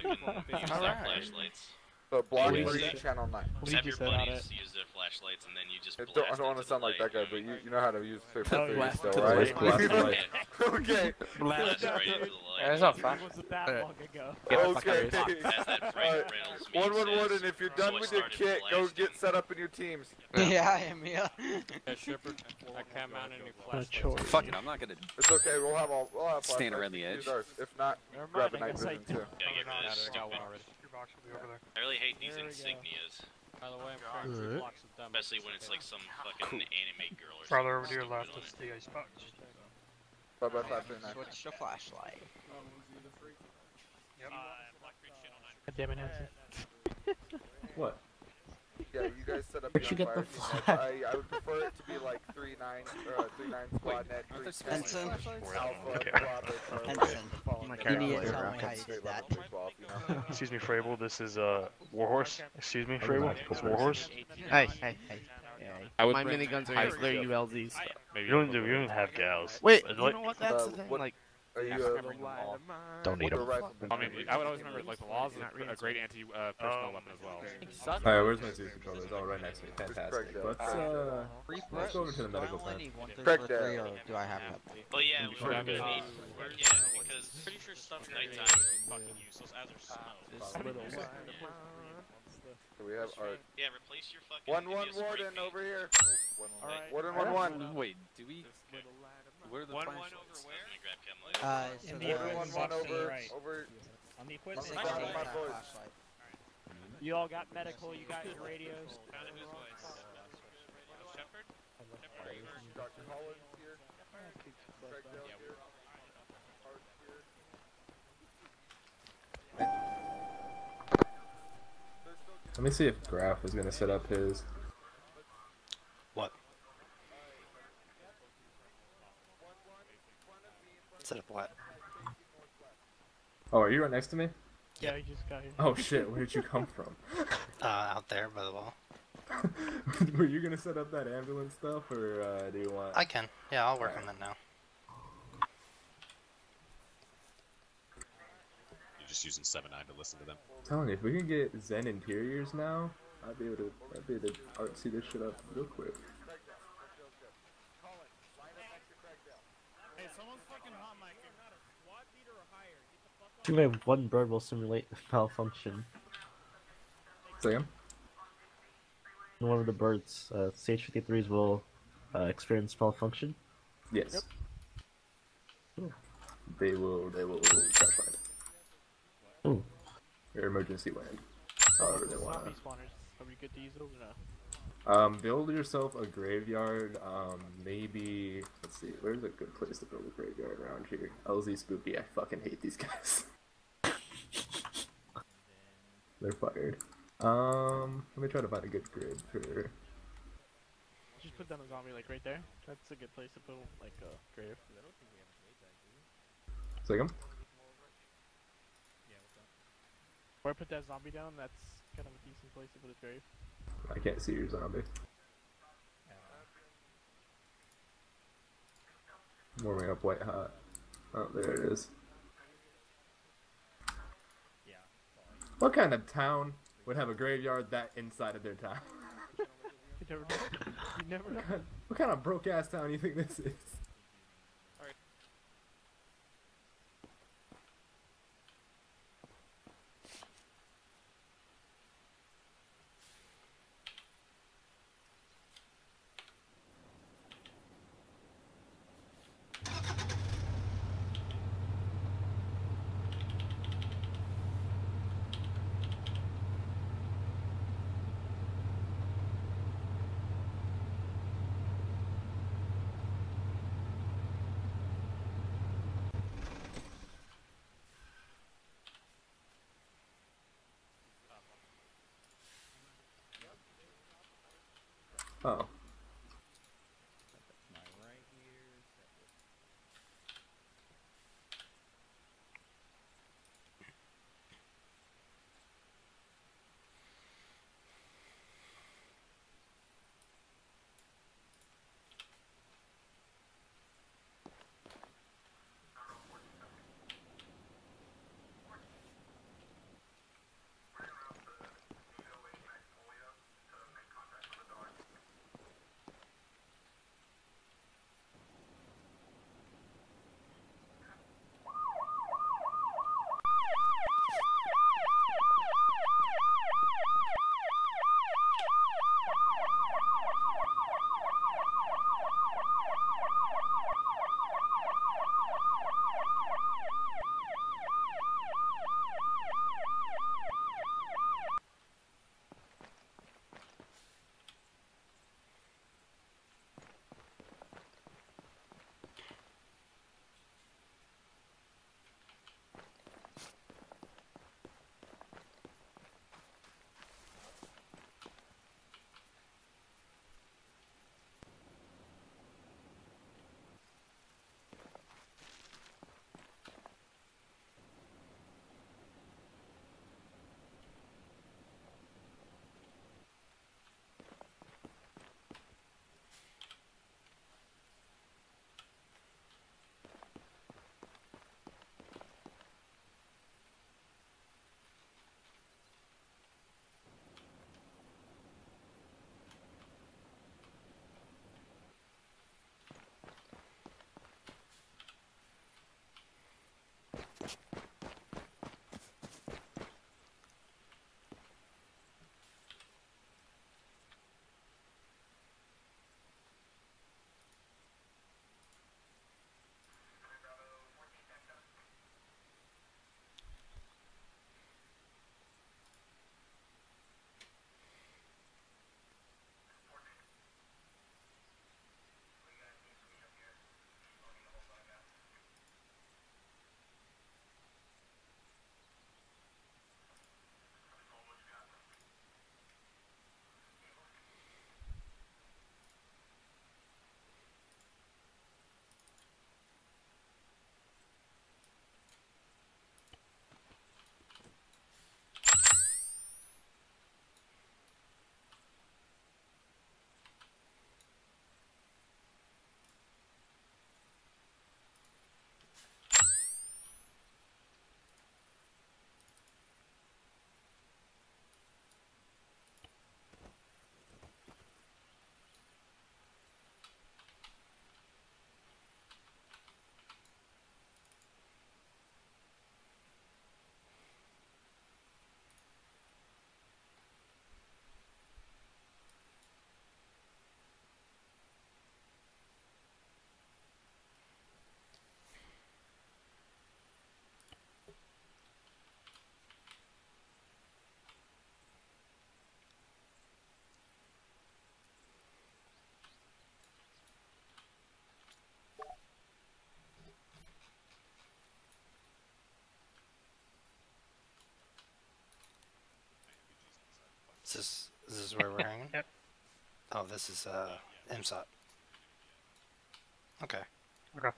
Flashlights. But blocking channel 9. Have your buddies use their flashlights and then you just blast. I don't want to sound like that guy, but you know how to use their flashlights still, right? Okay. Blast right into the light. That's not fast. Wasn't that long ago. Okay. Alright. 111, and if you're done with your kit, go get set up in your teams. Yeah, I am, yeah. I can't mount any flashlights. Fuck it, I'm not gonna... It's okay, we'll have all flashlights. Stand around the edge. If not, grab a night vision too. I really hate these insignias. By the way, I'm trying to block some dumb. Especially when it's like some fucking anime girl or something. Brother, over to your left, it's the ice box. Switch to flashlight. Damn it, Nancy. What? Yeah, you guys set up. Where'd you get the flag? I would prefer it to be like 3-9 squad net. Henson. Excuse me, Frable. This is Warhorse. Excuse me, Frable. It's Warhorse. Hey. My miniguns are clear ULZs. You don't have gals. Wait, you know what? That's the thing. Like. Don't need them. I would always remember, like, the laws are a great anti-personnel weapon as well. Alright, where's my Zeus controller? It's all right next to me. Fantastic. Let's go over to the medical tent. Correct there. Do I have that? Well, yeah, we're gonna need... Yeah, because pretty sure stuff at nighttime is fucking useless, as are snow. We have our... Yeah, replace your fucking... 1-1 Warden over here. Warden 1-1. Wait, do we... Where the 1-1 over where? So the 1-1 over on the equipment. You all got medical, you got your radios. Shepard? Dr. Holland's here. Craig Dell's here. Let me see if Graf is going to set up his. What? Set up what? Oh, are you right next to me? Yeah, I just got here. Oh shit, where did you come from? Out there by the wall. Were you going to set up that ambulance stuff, or do you want... I can. Yeah, I'll work on that now. Just using 7-9 to listen to them. I'm telling you, if we can get Zen Interiors now, I'd be able to artsy this shit up real quick. Hey, someone's fucking hot mic. Too bad one bird will simulate the malfunction. Sam? One of the birds, CH-23s will experience malfunction. Yes. Yep. Cool. They will crash land. Ooh. Your emergency land. However they want. Are we good to use those now? Build yourself a graveyard. Maybe let's see. Where's a good place to build a graveyard around here? LZ Spooky. I fucking hate these guys. They're fired. Let me try to find a good grid for. Just put down a zombie like right there. That's a good place to put like a grave. I don't think we ever made that, dude. Second. Where I put that zombie down, that's kind of a decent place to put a grave. I can't see your zombie. Warming up white hot. Oh, there it is. Yeah. What kind of town would have a graveyard that inside of their town? You never know. You never know. What kind of broke ass town do you think this is? Oh. Is this where we're hanging? Yep. Oh, this is MSOT. Okay. Okay.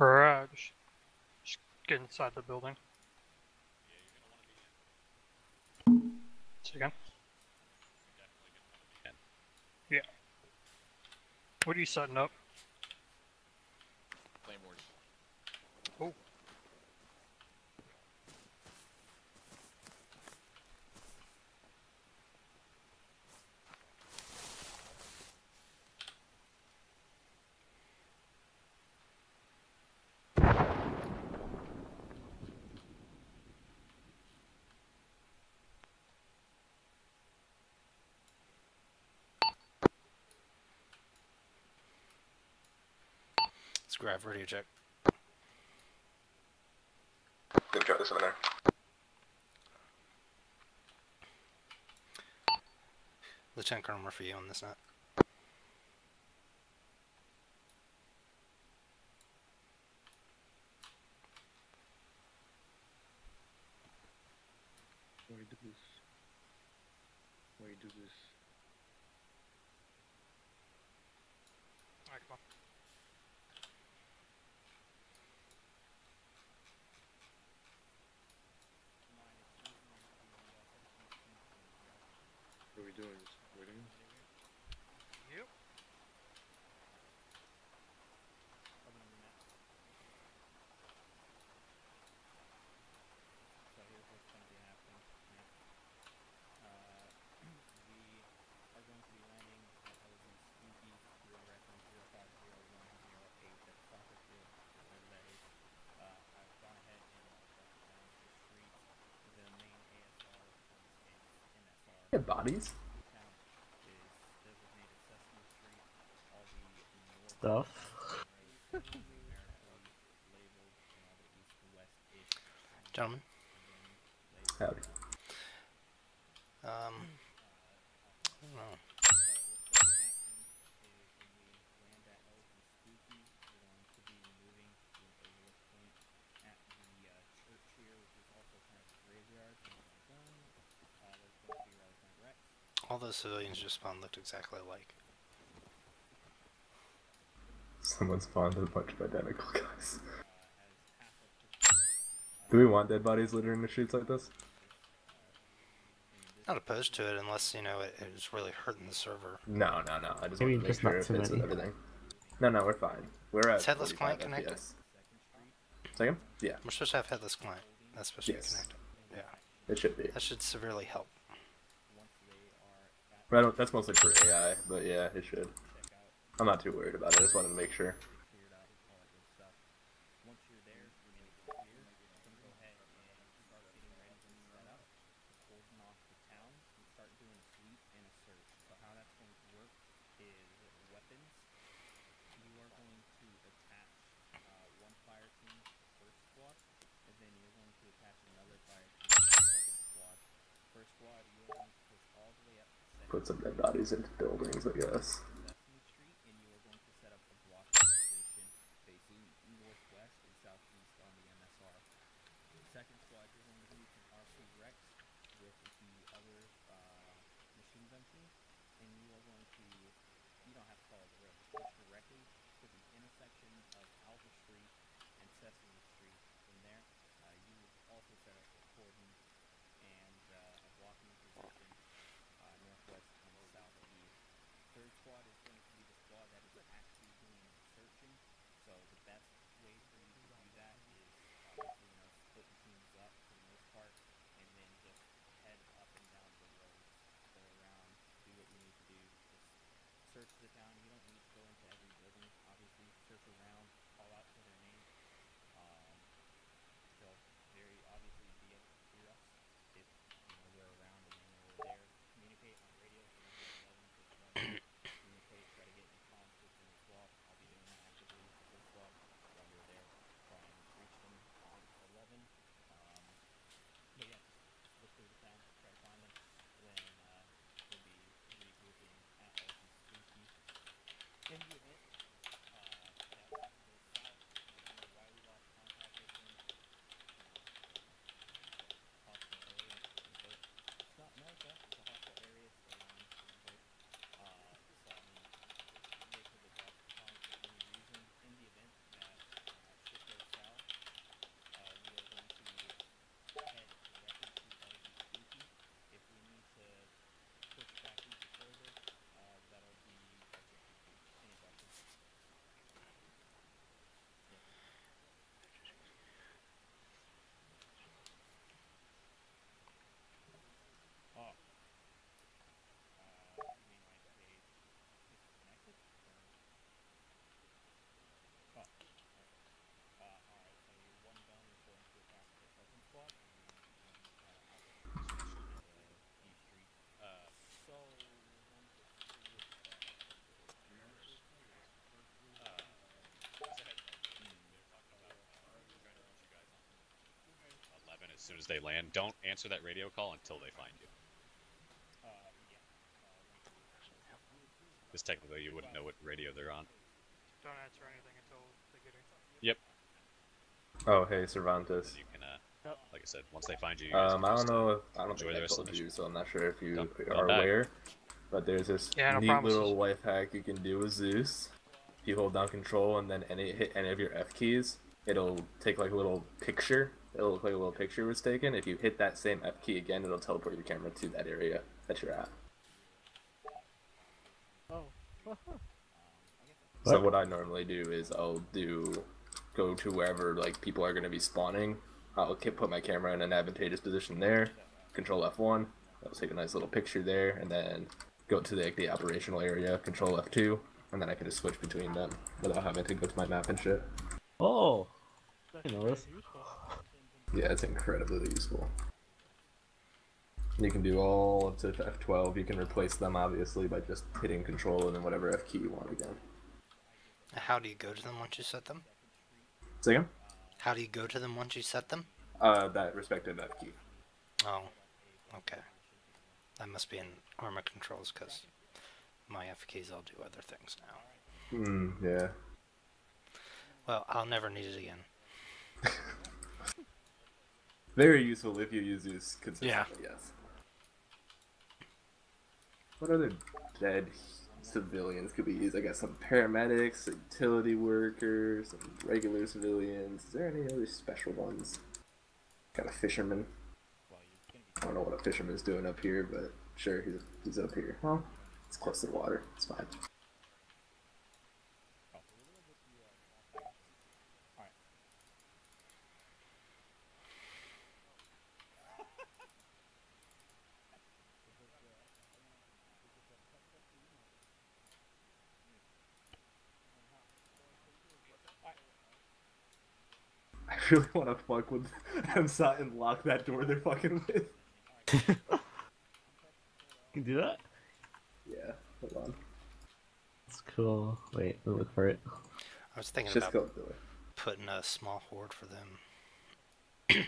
Alright, just get inside the building. Yeah, you're gonna wanna be in. Say again? You're definitely gonna wanna be in. Yeah. What are you setting up? Claymores. Oh. Grab radio check. Good job, seminar. Lieutenant Colonel Murphy on this net. Why do this? Alright, come on. What are we doing? Just waiting? Yep. So here's what's going to be happening tonight. We are going to be landing at LZ Spooky, we are at 050108 at soccer field, whatever that is. I've gone ahead and walked down the street to the main ASR and MSR. Yeah, bodies. Gentlemen. Howdy. I don't know. All those civilians just spawned looked exactly alike. Someone spawned a bunch of identical guys. Do we want dead bodies littering the streets like this? Not opposed to it, unless, you know, it's really hurting the server. No. I just want to make sure it fits with everything. No, we're fine. We're at. Is Headless Client connected? Second? Yeah. We're supposed to have Headless Client. That's supposed to be connected. Yeah. It should be. That should severely help. That's mostly for AI, but yeah, it should. I'm not too worried about it. I just wanted to make sure. Put some dead bodies into buildings, I guess. soon as they land. Don't answer that radio call until they find you. Yeah. Because technically you wouldn't know what radio they're on. Don't answer anything until they get in. Yep. Oh, hey, Cervantes. You can, like I said, once they find you, you I don't know if, I don't think I told you, so I'm not sure if you are aware, but there's this neat little life hack you can do with Zeus. If you hold down control and then hit any of your F keys, it'll take like a little picture. It'll look like a little picture was taken. If you hit that same F key again, it'll teleport your camera to that area that you're at. Oh. So what I normally do is I'll go to wherever like people are going to be spawning. I'll put my camera in an advantageous position there. Control F1. That'll take a nice little picture there, and then go to the operational area. Control F2, and then I can just switch between them without having to go to my map and shit. Oh, I know this. Yeah, it's incredibly useful. You can do all up to F12. You can replace them obviously by just hitting Control and then whatever F key you want again. How do you go to them once you set them? Say again? How do you go to them once you set them? That respective F key. Oh, okay. That must be in Arma Controls because my F keys all do other things now. Hmm, yeah. Well, I'll never need it again. Very useful if you use these consistently, yes. What other dead civilians could be used? I got some paramedics, utility workers, some regular civilians. Is there any other special ones? Got a fisherman. I don't know what a fisherman's doing up here, but sure, he's up here. Well, it's close to the water. It's fine. I really want to fuck with MSOT and lock that door they're fucking with. You can do that? Yeah, hold on. That's cool. Wait, let me look for it. I was thinking just about putting a small horde for them. Okay,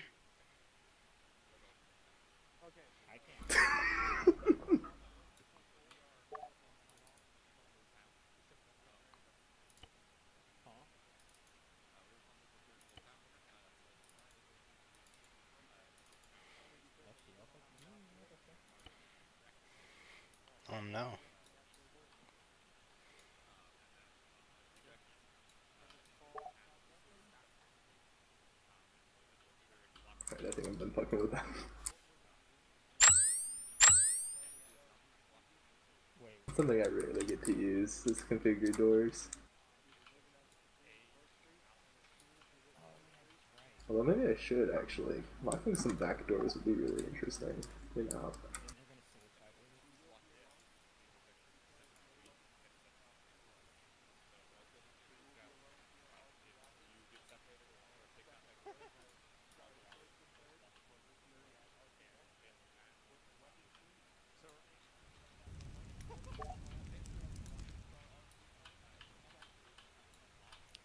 I can't. Oh no. Alright, I think I'm done fucking with that. Something I rarely get to use is configure doors. Although maybe I should actually. Locking some back doors would be really interesting. You know.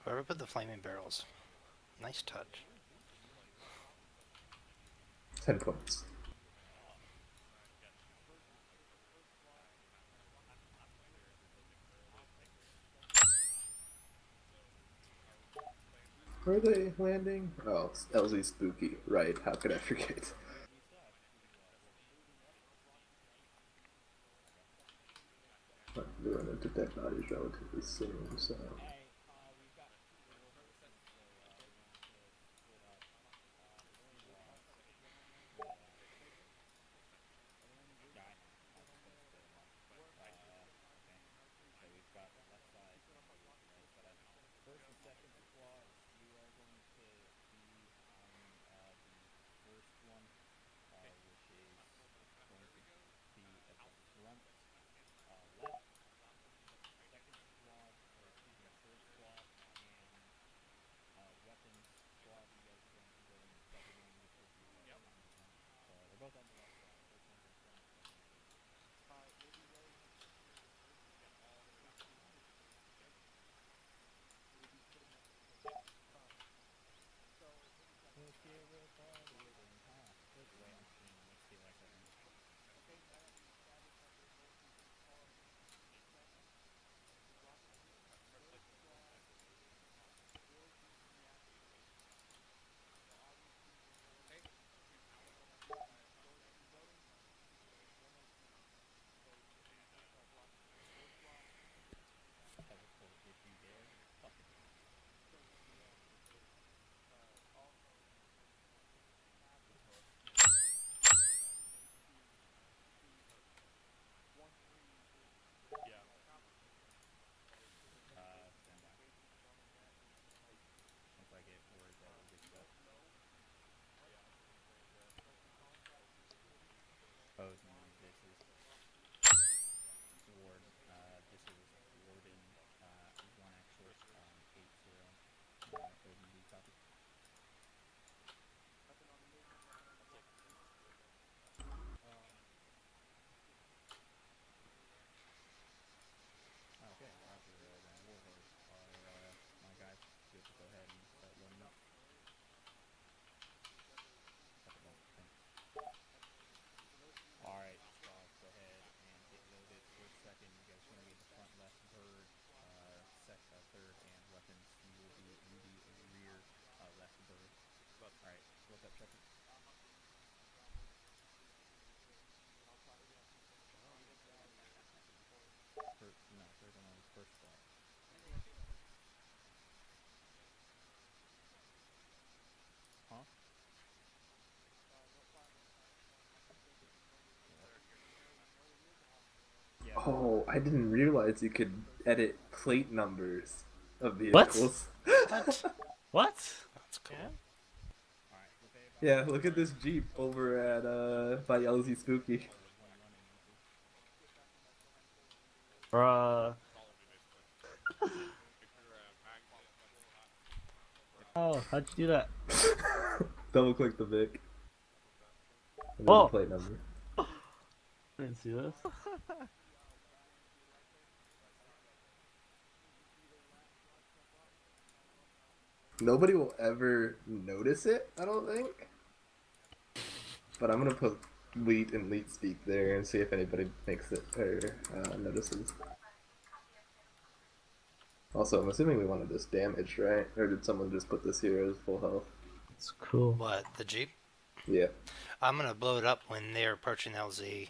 Whoever put the flaming barrels. Nice touch. 10 points. Where are they landing? Oh, it's LZ Spooky. Right, how could I forget? I'm doing it to dead bodies relatively soon, so... seconds. No, third one was first spot. Huh? Yeah. Oh, I didn't realize you could edit plate numbers of vehicles. What? What? That's cool. Yeah. Yeah, look at this Jeep over at, by LZ Spooky. Bruh. Oh, how'd you do that? Double click the Vic. And then the plate number. I didn't see this. Nobody will ever notice it, I don't think. But I'm gonna put leet and leet speak there and see if anybody makes it or notices. Also, I'm assuming we wanted this damaged, right? Or did someone just put this here as full health? It's cool. What, the Jeep? Yeah. I'm gonna blow it up when they're approaching LZ.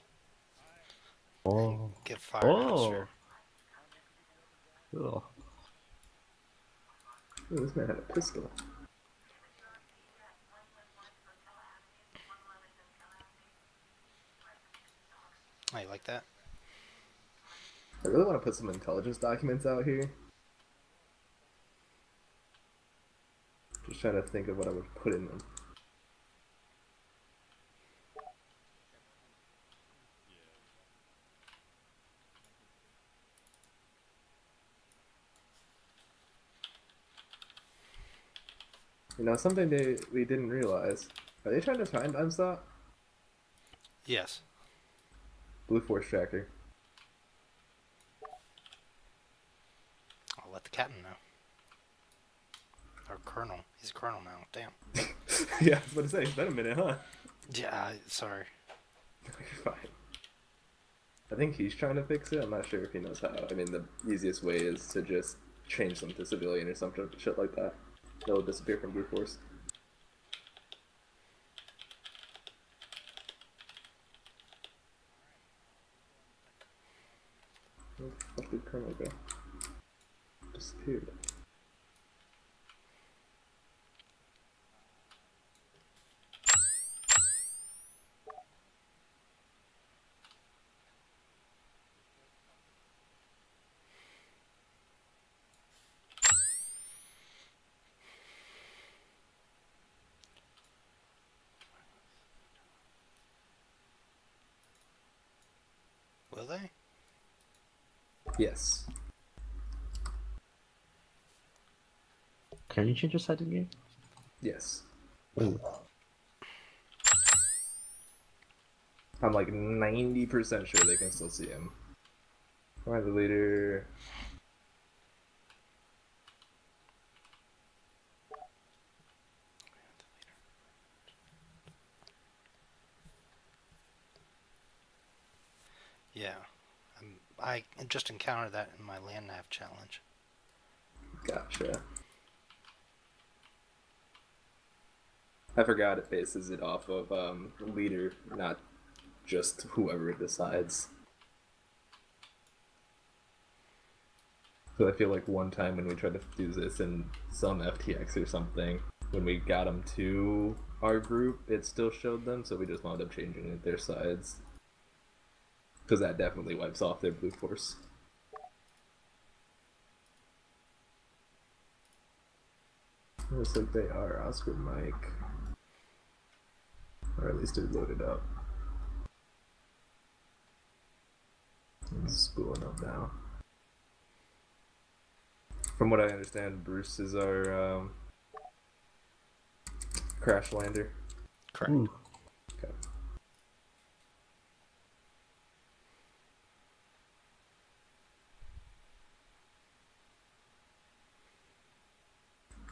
Oh. Get fired. Oh. Cool. Ooh, this man had a pistol. I like that. I really want to put some intelligence documents out here. Just trying to think of what I would put in them. You know, something we didn't realize. Are they trying to find MSOT? Yes. Blue Force Tracker. I'll let the captain know. Or colonel. He's a colonel now. Damn. Yeah, I was about to say, it's been a minute, huh? Yeah, sorry. You're fine. I think he's trying to fix it. I'm not sure if he knows how. I mean, the easiest way is to just change them to civilian or something, shit like that. They'll disappear from Blue Force. Where did Colonel go? Disappeared. Will they? Yes. Can you change your side in the game? Yes. Ooh. I'm like 90% sure they can still see him. Alright, the leader. Yeah, I just encountered that in my land nav challenge. Gotcha. I forgot it bases it off of leader, not just whoever decides. So I feel like one time when we tried to do this in some FTX or something, when we got them to our group, it still showed them, so we just wound up changing it their sides. Because that definitely wipes off their Blue Force. Looks like they are Oscar Mike. Or at least they're loaded up. It's spooling up now. From what I understand, Bruce is our crash lander. Correct. Ooh. Okay.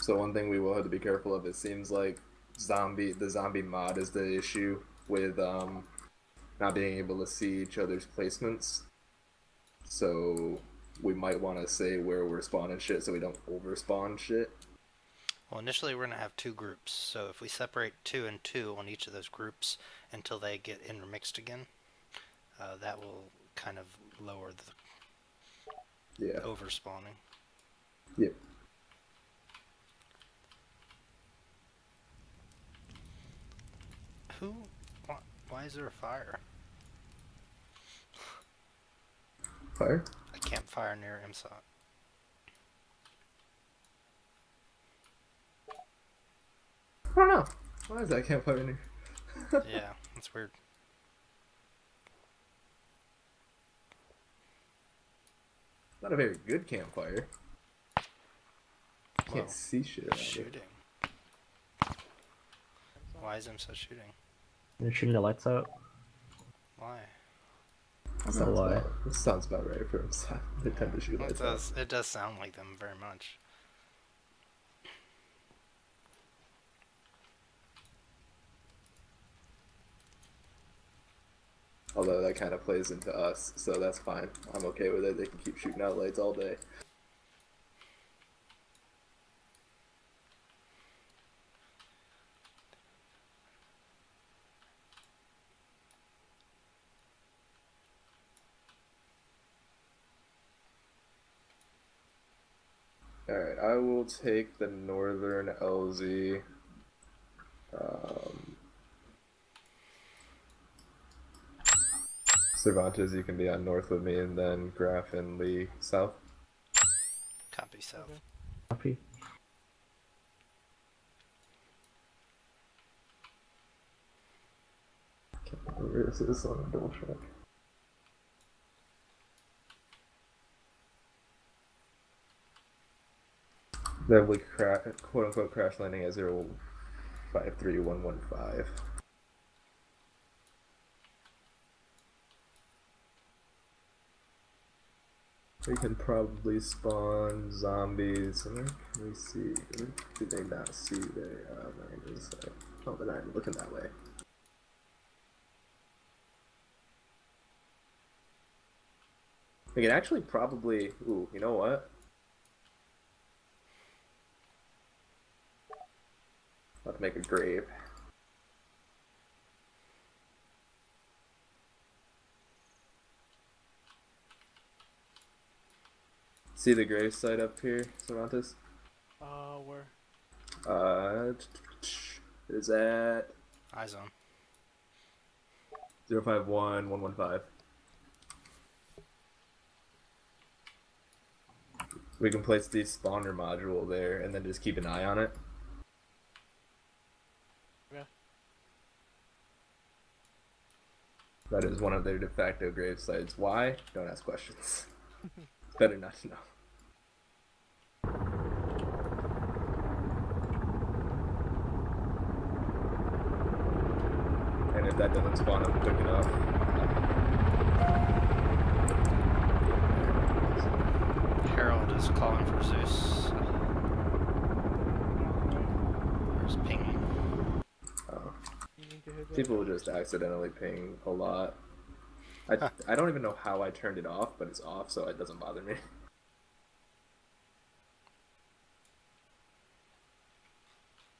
So one thing we will have to be careful of, it seems like the zombie mod is the issue with not being able to see each other's placements. So we might want to say where we're spawning shit so we don't over spawn shit. Well, initially we're going to have two groups, so if we separate two and two on each of those groups until they get intermixed again, that will kind of lower the overspawning. Yep. Who? Why is there a fire? Fire? A campfire near MSOT. I don't know. Why is that campfire near? Yeah, that's weird. Not a very good campfire. Can't see shit out of it. Shooting. Why is MSOT shooting? They're shooting the lights out. Why? That's a lie. This sounds about right for MSOT. They tend to shoot lights out. It does sound like them very much. Although that kind of plays into us, so that's fine. I'm okay with it. They can keep shooting out lights all day. Alright, I will take the northern LZ. Cervantes, you can be on north with me, and then Graf and Lee south. Copy, south. Copy. Can't remember this is on a double track. Then we quote unquote crash landing at 053115. We can probably spawn zombies. Where can we see? Where do they not see their land inside? Oh, they're not even looking that way. We can actually probably. Ooh, you know what? Let's make a grave. See the grave site up here, Cervantes? Where? It is at... iZone. 051115. We can place the spawner module there and then just keep an eye on it. That is one of their de facto grave sites. Why? Don't ask questions. It's better not to know. And if that doesn't spawn up quick enough. Harold is calling for Zeus. Where's Pingy? People will just accidentally ping a lot. I don't even know how I turned it off, but it's off, so it doesn't bother me.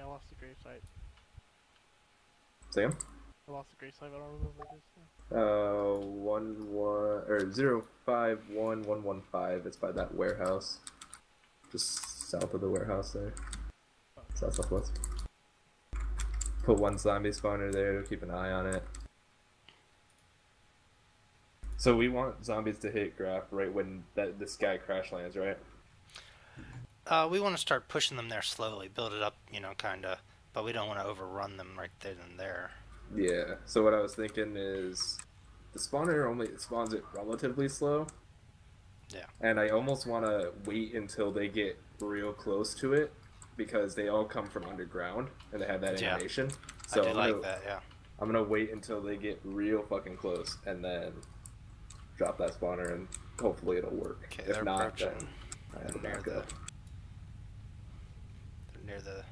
I lost the grave site. Sam? I lost the grave site, but I don't remember what it is. 051115. It's by that warehouse, just south of the warehouse there. Oh. South southwest. Put one zombie spawner there to keep an eye on it. So we want zombies to hit Graf right when this guy crash lands, right? We want to start pushing them there slowly, build it up, you know, kind of. But we don't want to overrun them right then and there. Yeah, so what I was thinking is the spawner only spawns it relatively slow. Yeah. And I almost want to wait until they get real close to it, because they all come from underground and they have that animation. Yeah. So I'm gonna wait until they get real fucking close and then drop that spawner and hopefully it'll work. Okay, if not, then I have to back up. They're near the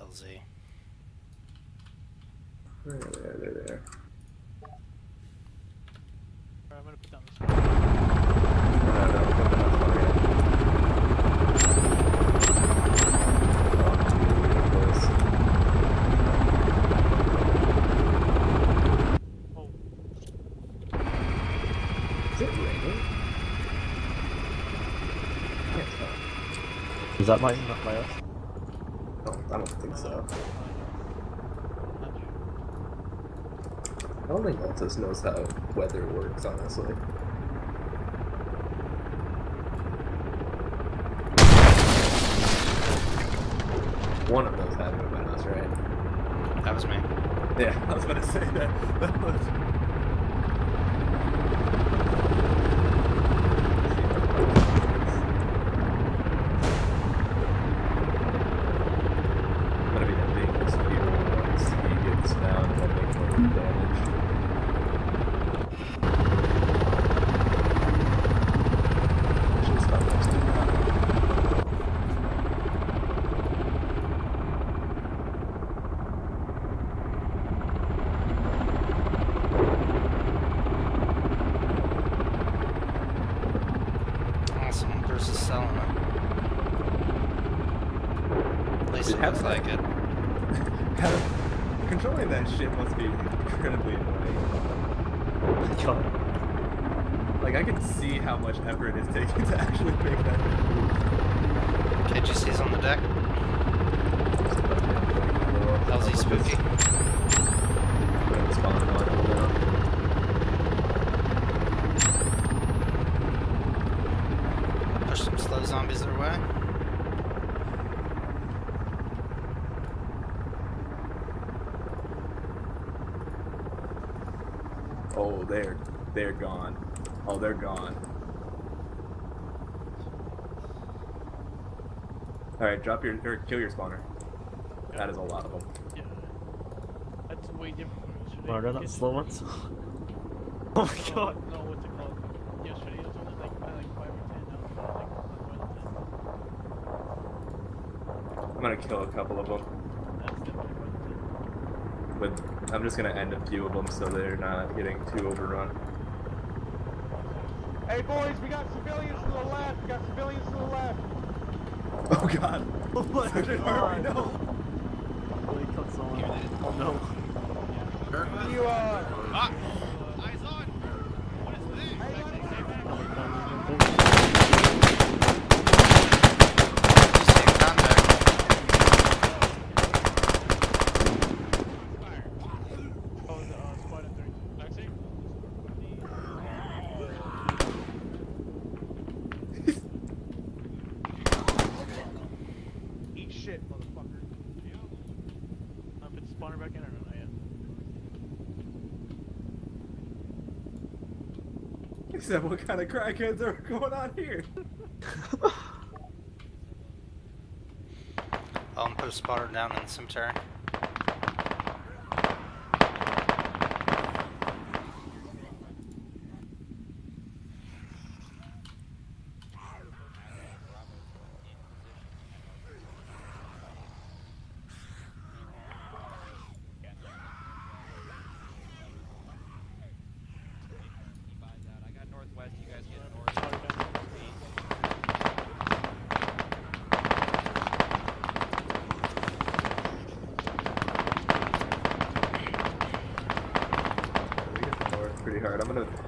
LZ. They're there. Alright, I'm gonna put down this one. No, that mine? Not my ass. No, I don't think so. I don't think Altus knows how weather works, honestly. One of those had to have been us, right? That was me. Yeah, I was gonna say that. That was. They're gone. Oh, they're gone. Alright, drop your, or kill your spawner. Yeah. That is a lot of them. Yeah. That's way different from yesterday. Well, they're not slow ones. Oh my god. No, what's it called? Yesterday it was only like, by like 5 or 10. Now it's like 1 or 10. I'm gonna kill a couple of them. That's definitely 1 or 10. But I'm just gonna end a few of them so they're not getting too overrun. Hey boys, we got civilians to the left. We got civilians to the left. Oh god. Oh my god. Oh no. Here you are. Ah. Eyes on. What is this? Just take contact. Oh, the squad at 30. Vaccine? Except what kind of crackheads are going on here? I'm post spotted down in the cemetery.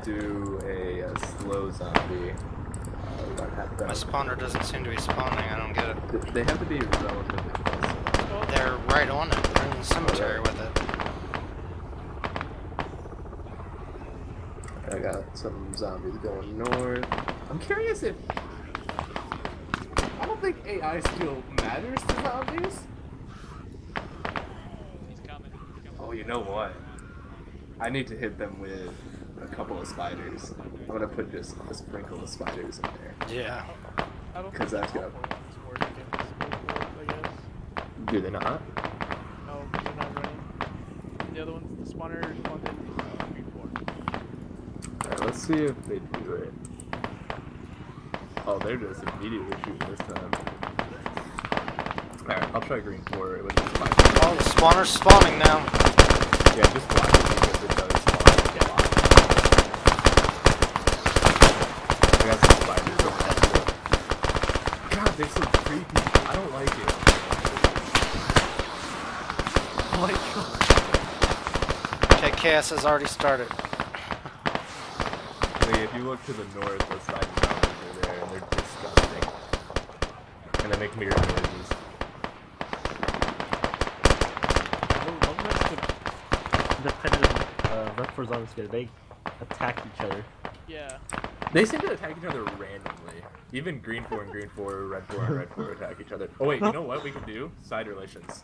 Do a slow zombie. My spawner doesn't seem to be spawning. I don't get it. They have to be relatively close. They're right on it. They're in the cemetery with it. I got some zombies going north. I'm curious if I don't think AI skill matters to zombies. He's coming. He's coming. Oh, you know what? I need to hit them with a couple of spiders. I'm gonna put just a sprinkle of spiders in there. Yeah. Because that's gonna. Do they not? No, they're not running. The other one's the spawner. Alright, let's see if they do it. Oh, they're just immediately shooting this time. Alright, I'll try green 4 with the spiders. Oh, the spawner's spawning now. Yeah, just block it because it does. They're so creepy. I don't like it. Oh my god. Okay, chaos has already started. Hey, if you look to the north, those side mountains are there, and they're disgusting. And and they make weird noises. The reptors on this good, they attack each other. Yeah. They seem to attack each other randomly. Even green 4 and green 4, red 4 and red 4 attack each other. Oh wait, you know what we can do? Side relations.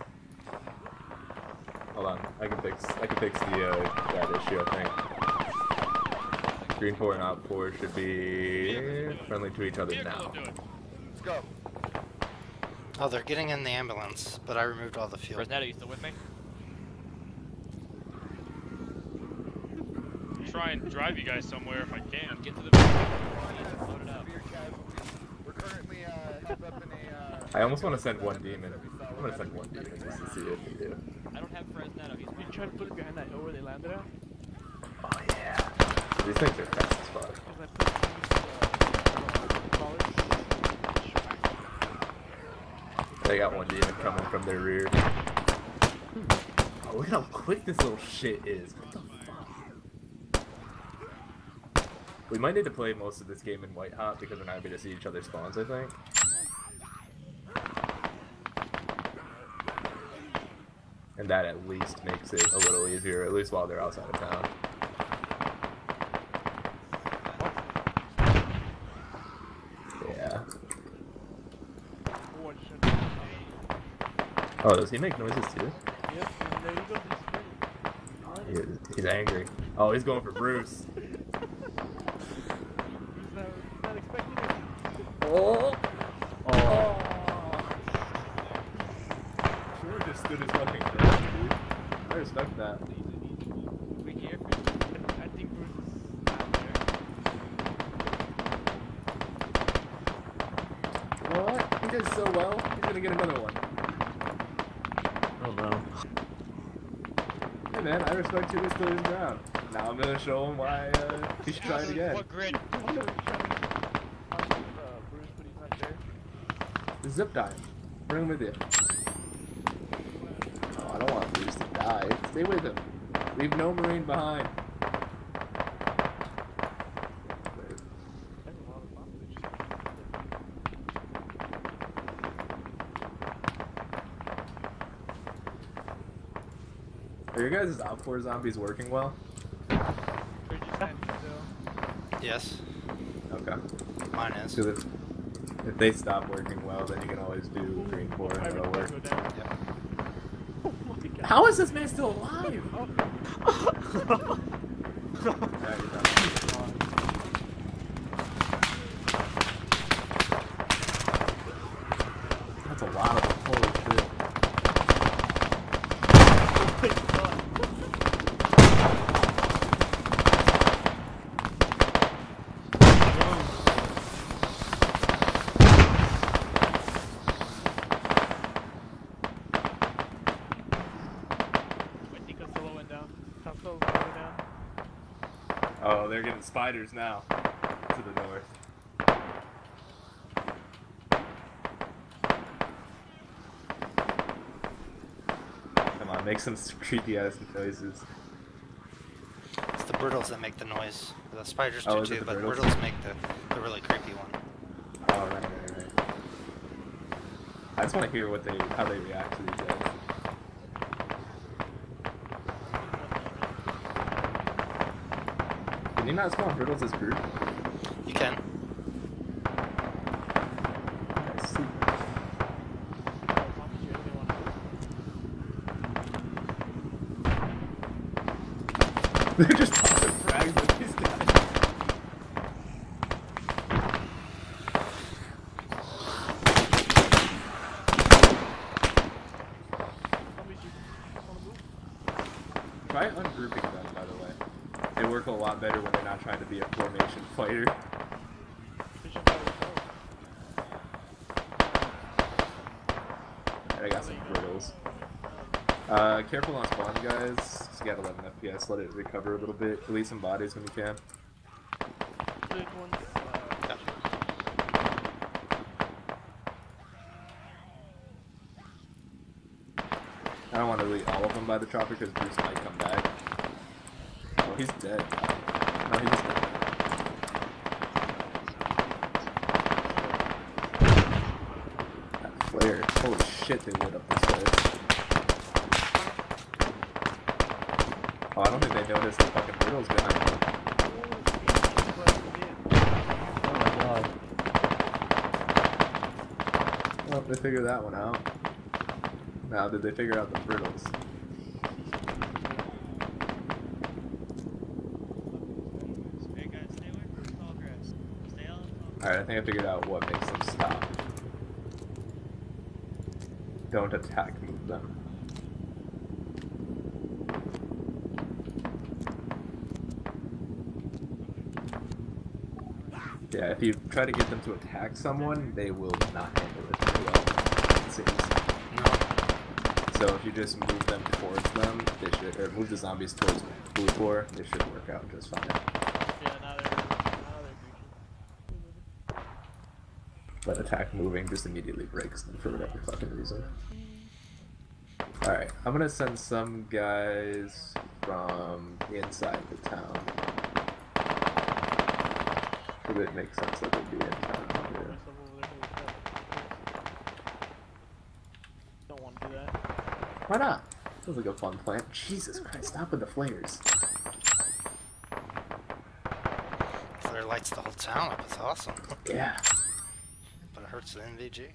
Hold on, I can fix the that issue, I think. Green 4 and op 4 should be friendly to each other now. Let's go. Oh, they're getting in the ambulance, but I removed all the fuel. Rosnetta, are you still with me? Try and drive you guys somewhere if I can. Get to the I almost want to send one demon. I'm gonna send one demon just to see if you do. I don't have Fresnetto. He's been trying to put it behind that hill where they landed at. Oh yeah. These things are fast as fuck. They got one demon coming from their rear. Oh, look how quick this little shit is. What the We might need to play most of this game in white hot because we're not going to see each other's spawns, I think. And that at least makes it a little easier, at least while they're outside of town. Yeah. Oh, does he make noises too? He's angry. Oh, he's going for Bruce. Oh! Oh! Sure just stood his fucking ground, dude. I respect that. We here. I think Bruce is out there. What? He did so well. He's gonna get another one. Oh no. Hey man, I respect you. Just stood his ground. Now I'm gonna show him why he should try it again. What grid? Zip dive. Bring him with you. Oh, I don't want Bruce to die. Stay with him. Leave no Marine behind. Are your guys' Op 4 zombies working well? Yes. Okay. Mine is. If they stop working well, then you can always do green 4 and it'll work. Yeah. Oh my God. How is this man still alive? That's a lot of them. Holy shit. Oh my God. Oh, they're getting spiders now. To the north. Come on, make some creepy ass noises. It's the brittles that make the noise. The spiders do too, but brittles? Make the really creepy one. Oh, right. I just want to hear how they react to these guys. Can you not spawn riddles as group? You can. I see. They're just tossing frags with these guys. Try ungrouping them, by the way. They work a lot better when they're not trying to be a formation fighter. Alright, I got some brittles. Careful on spawn, guys. Just got 11 FPS, let it recover a little bit. Delete some bodies when you can. I don't want to delete all of them by the chopper because Bruce might come back. He's dead. No, he's dead. I shit they lit up this place. Oh, I don't think they noticed the fucking riddles behind them. Oh, they figured that one out. Now, did they figure out the riddles? Alright, I think I figured out what makes them stop. Don't attack them. Yeah, if you try to get them to attack someone, they will not handle it very well, it seems. So if you just move them towards them, they should, or move the zombies towards Blue Force, they should work out just fine. But attack moving just immediately breaks them for whatever fucking reason. Alright, I'm gonna send some guys from inside the town. Because it makes sense that they'd be in town here. Don't want to do that. Why not? Sounds like a fun plan. Jesus Christ, stop with the flares. Flare lights the whole town up, it's awesome. Yeah. Hurts the MVG.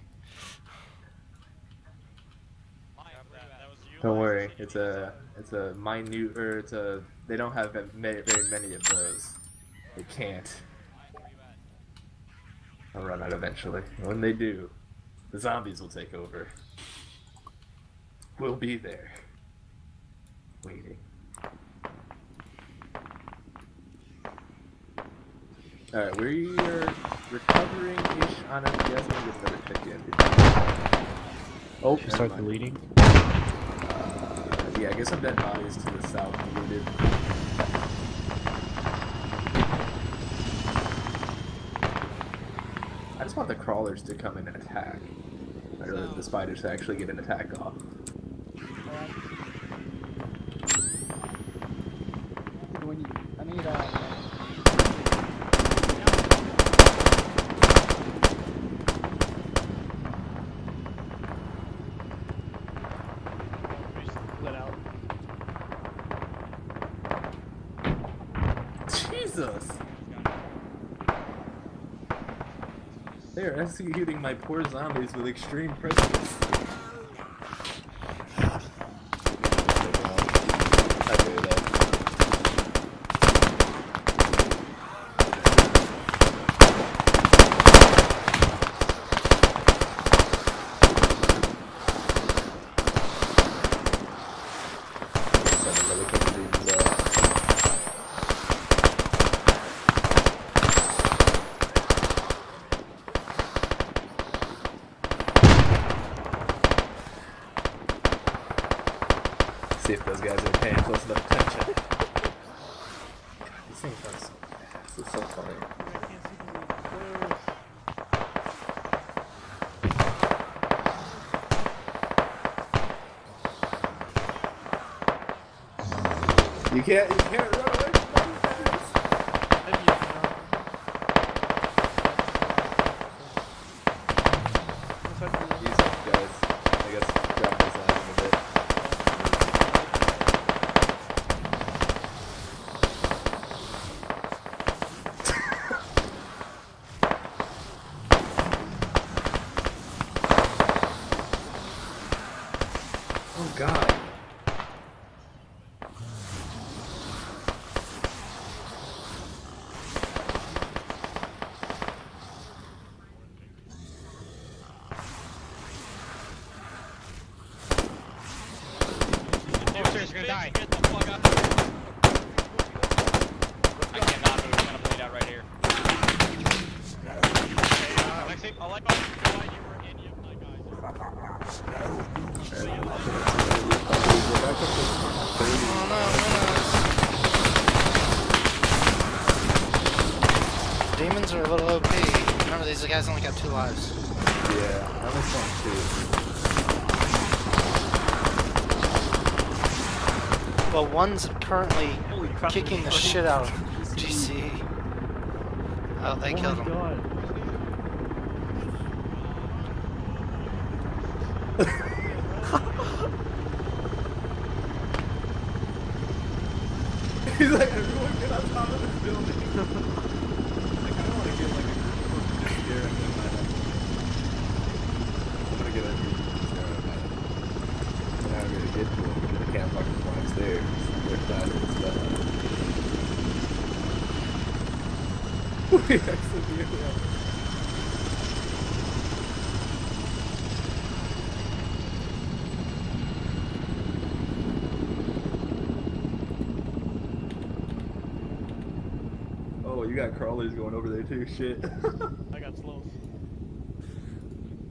Don't worry, it's a minute, or it's a, they don't have very many of those. They can't. I'll run out eventually. When they do, the zombies will take over. We'll be there. Waiting. Alright, we are recovering-ish on FPS. I'm just gonna check the MVP. Oh, should start deleting. Yeah, I guess some dead bodies to the south looted. I just want the crawlers to come in and attack. Or the spiders to actually get an attack off. They are executing my poor zombies with extreme prejudice. If those guys are paying close enough attention. God, these things run so fast. It's so funny. You can't run away from these guys. These guys, I guess. You're gonna die. Get the fuck out of here. I cannot move. I'm gonna bleed out right here. Alexi, I'll let you. Demons are a little OP. Remember, these guys only got 2 lives. Yeah, that was fun too. Well, one's currently kicking the shit out of GC. Oh, they killed him. God. He's like, everyone get on top of this building. Like, I don't want to get like a group here and then I'm gonna get a group. I'm gonna get to it because I can't fucking climb stairs. They're classic stuff. We actually do that. You got crawlers going over there too, shit. I got slows.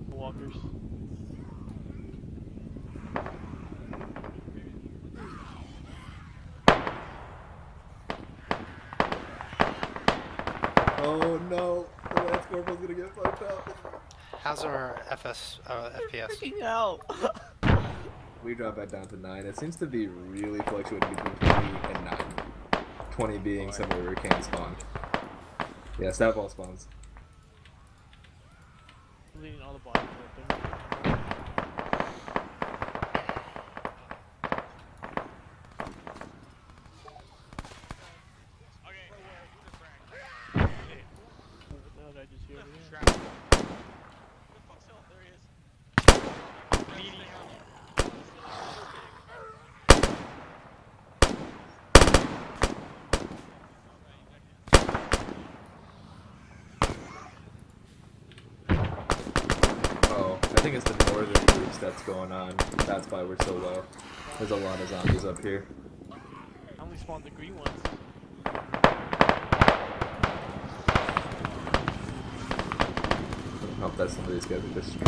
Walkers. Oh no, the last corporal's gonna get fucked up. How's our FPS? Freaking out. We dropped back down to 9. It seems to be really fluctuating between 20 and 9. 20 being somewhere we can't spawn. Yeah, snap all spawns. I'm leaving all the bodies open. Okay. What the hell did I just hear? What the fuck's hell? There he is. I think it's the northern groups that's going on. That's why we're so low. There's a lot of zombies up here. I only spawned the green ones. I hope that somebody's gonna be just stuff.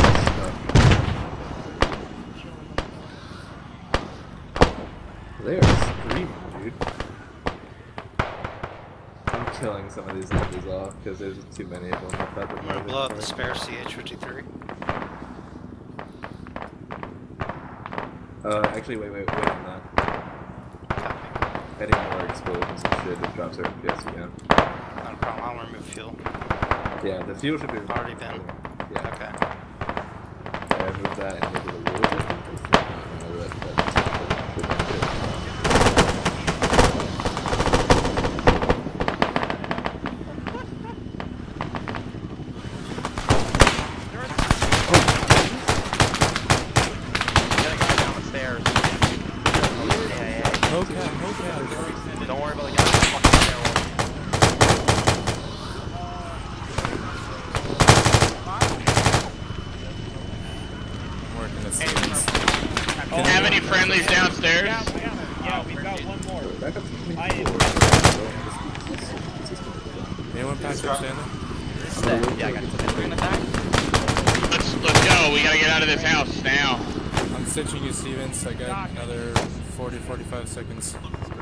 They are screaming, dude. I'm killing some of these zombies off because there's too many of them. I'm gonna blow up the spare CH-23. Actually, wait, I'm not. Heading more explosions and shit, it drops our FPS again. Not a problem, I'll remove fuel. Yeah, the fuel should be removed. Already been? Yeah. Okay. I removed that and moved it a little bit. I know I got another 40-45 seconds. How are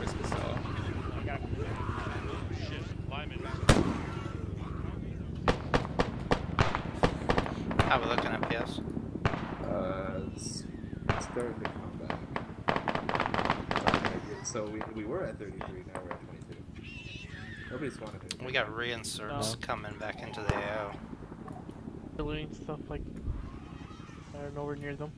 we looking at FPS? It's starting to come back. So we were at 33, now we're at 22. Nobody's wanted it. We got reinserts coming back into the AO. Delivering stuff like that are nowhere near them.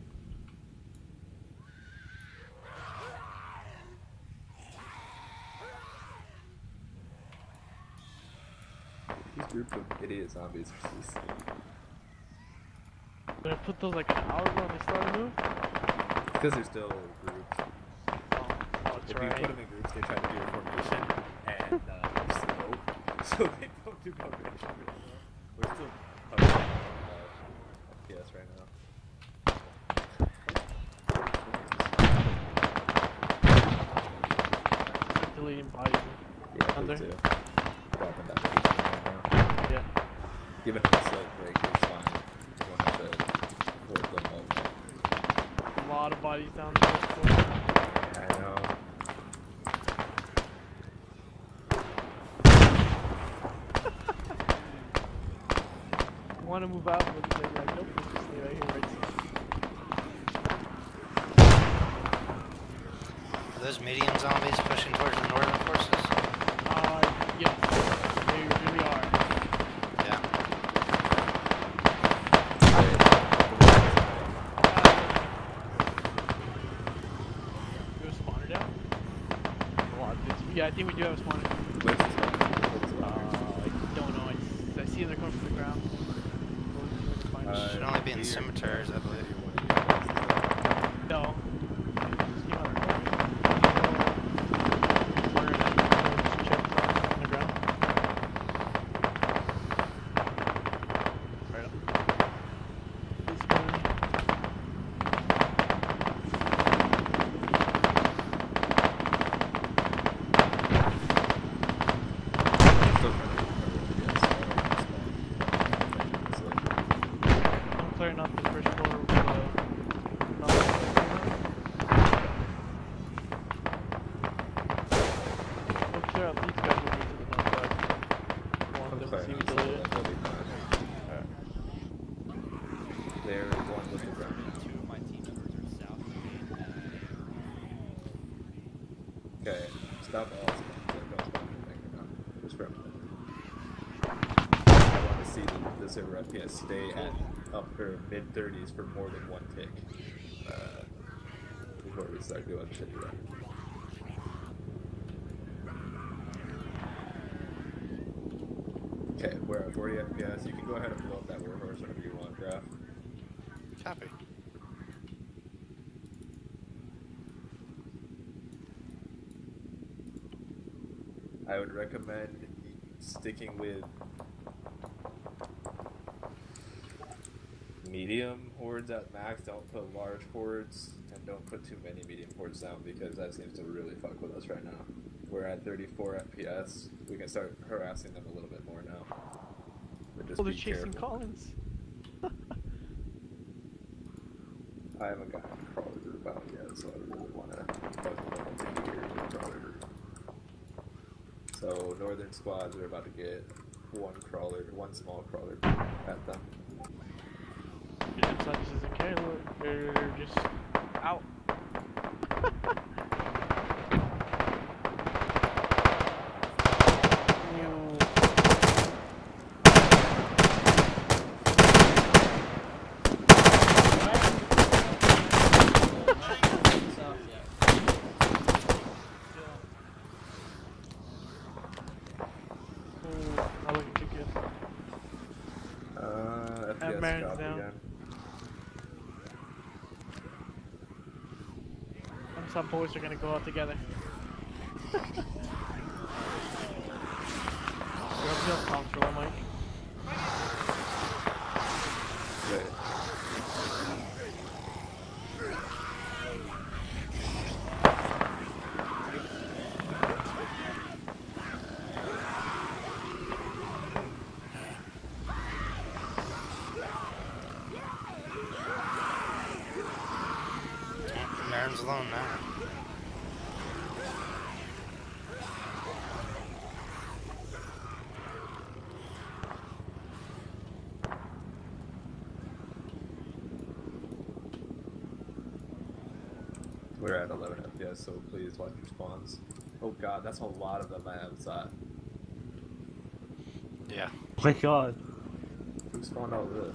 Group of idiot zombies are just... Did I put those like an hour ago when they started to move? It's because they're still grouped. Oh, if you put them in groups, they try to do a formation and they're slow. So they don't do coverage. We're still covering FPS right now. Deleting bodies. Yeah, under. Too. Give it a slight break, it's fine. You don't have to work them up. A lot of bodies down there. Yeah, I know. Want to move out, but they're like, nope, we'll just stay right here. Right. Are those medium zombies pushing towards the northern forces? Yeah, I think we do have a spawner. Where's the spawner? I don't know. I see them coming from the ground. Should only be in cemeteries, I believe. No. Stay at up her mid-30s for more than one tick before we start doing shit around. Okay, we're at 40 FPS. You can go ahead and blow up that warhorse whenever you want, Graf. Copy. I would recommend sticking with medium hordes at max. Don't put large hordes, and don't put too many medium hordes down, because that seems to really fuck with us right now. We're at 34 FPS. We can start harassing them a little bit more now. But just be careful. They're chasing Collins. I haven't gotten a crawler group out yet, so I really want to take care of the crawler group. So northern squads are about to get one small crawler group at them. Such as a Caleb, they're just out. Some boys are gonna go out together. We're at 11 FPS, so please watch your spawns. Oh god, that's a lot of them at MSOT. Yeah. Oh my god. Who spawned all this?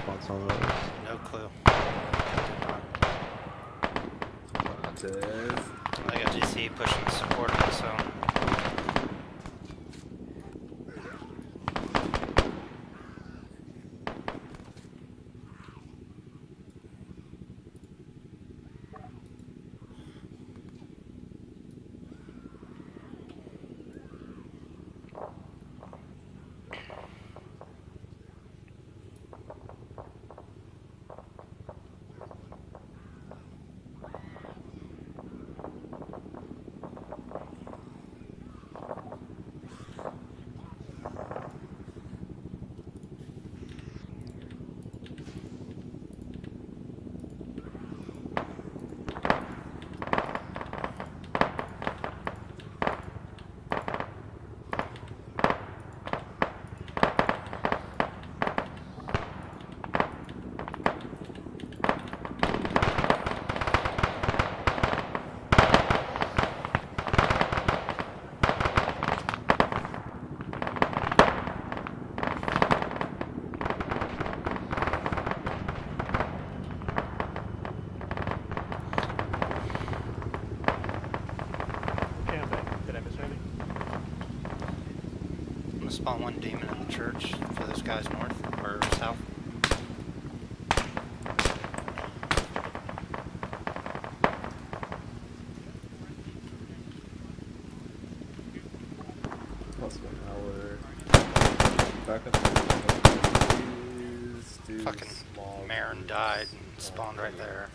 Spawned all this. No clue. I got GC pushing the support on his own. spawn one demon in the church for those guys north or south. Plus 1 hour. Back up. Fucking Marin died and spawned right there.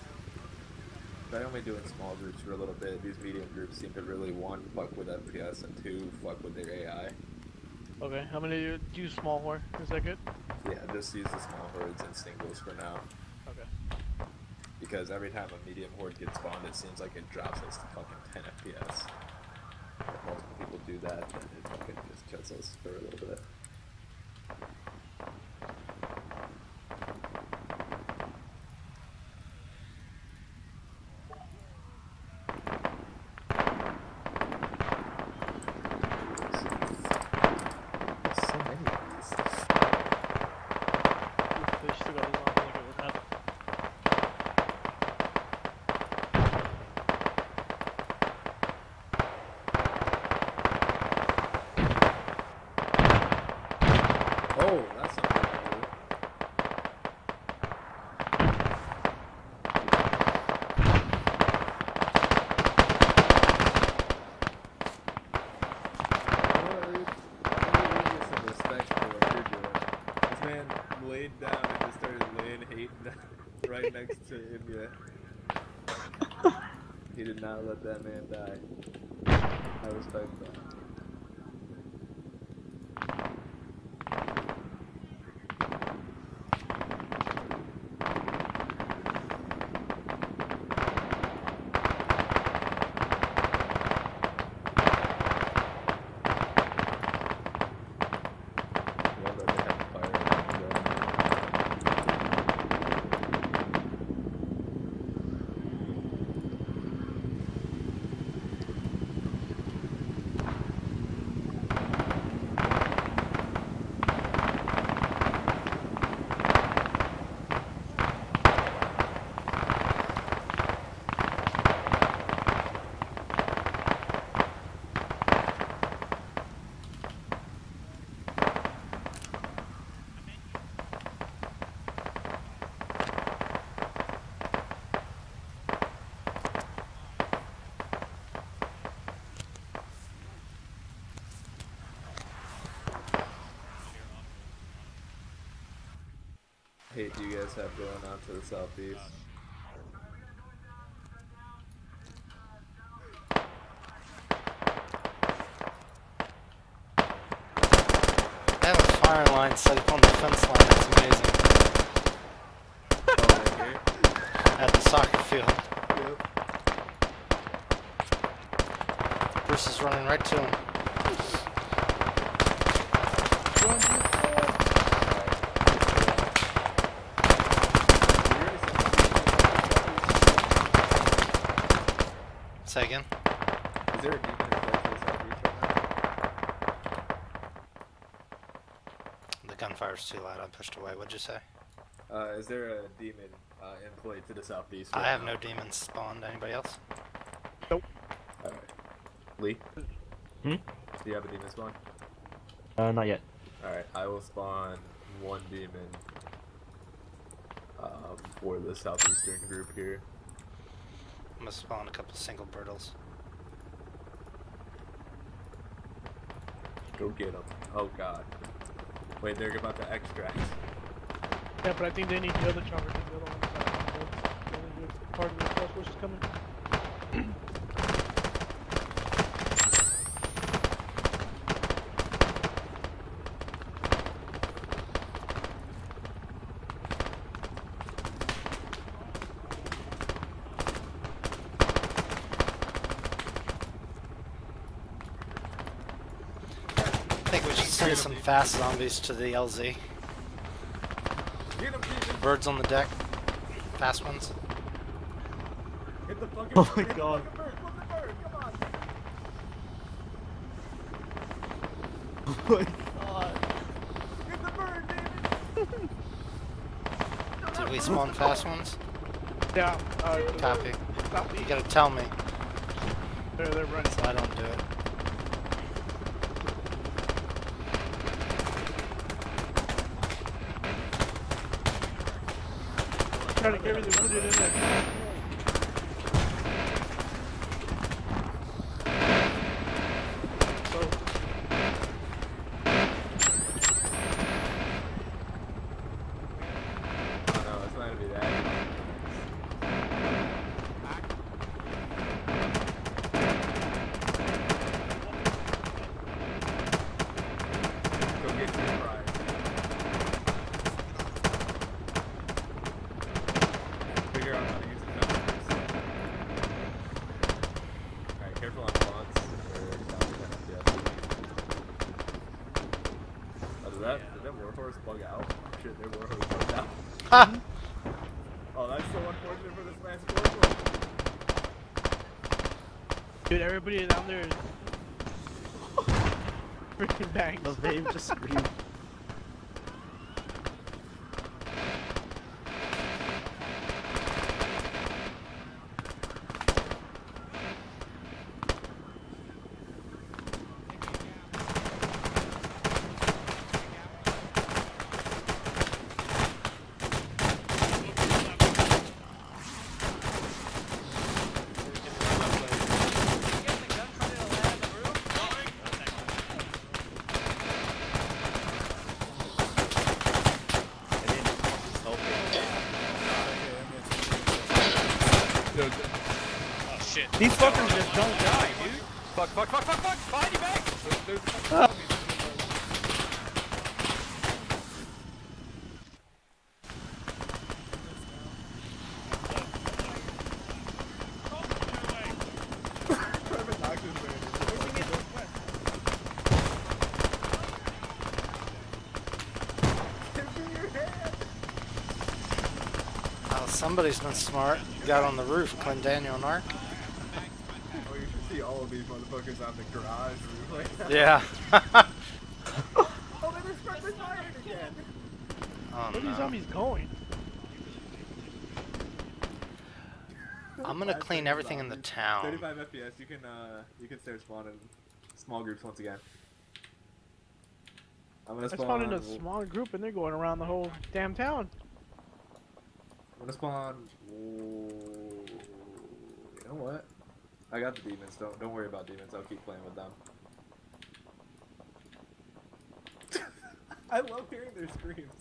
I only do it in small groups for a little bit. These medium groups seem to really, one, fuck with FPS, and two, fuck with their AI. Okay, how many do you use small horde? Is that good? Yeah, just use the small hordes and singles for now. Okay. Because every time a medium horde gets spawned, it seems like it drops us to fucking 10 FPS. If multiple people do that, then it fucking just cuts us for a little bit. He did not let that man die. I respect that. Hey, do you guys have going on to the southeast? They have a fire line set up on the fence line, that's amazing. Oh, right here? At the soccer field. Yep. Bruce is running right to him. Again. Is there a deep in right now? The gunfire's too loud, I pushed away, what'd you say? Is there a demon in play to the southeast? Right I have now? No demons spawned, anybody else? Nope. Alright. Lee? Hmm? Do you have a demon spawn? Not yet. Alright, I will spawn one demon for the southeastern group here. I'm gonna spawn a couple single Brittles. Go get them. Oh god. Wait, they're about to extract. Yeah, but I think they need the other chopper to the other one. Part of the plus force is coming. Send some fast zombies to the LZ. Birds on the deck. Fast ones. Get the fucking oh my god. Get the bird, come on. Get the bird, David. Did we spawn fast ones? Yeah. Copy. You gotta tell me. They're running. So I don't do it. try to carry the wounded in there. Oh, that's so unfortunate for this last quarter. Dude, everybody down there is freaking bang. The babe just screamed. These fuckers just don't die, dude. Fuck, fuck, fuck, fuck, fuck! Behind you, back! Oh, somebody's been smart. Got on the roof, Clint, Daniel, and Ark. All of these motherfuckers on the garage roof. Yeah. Oh, they were struck with fire again. Oh, where are these zombies going? I'm gonna clean everything in the town. 35 FPS. You can start spawning small groups once again. I'm gonna spawn in a small group and they're going around the whole damn town. I'm gonna spawn. Ooh, you know what? I got the demons, don't worry about demons, I'll keep playing with them. I love hearing their screams.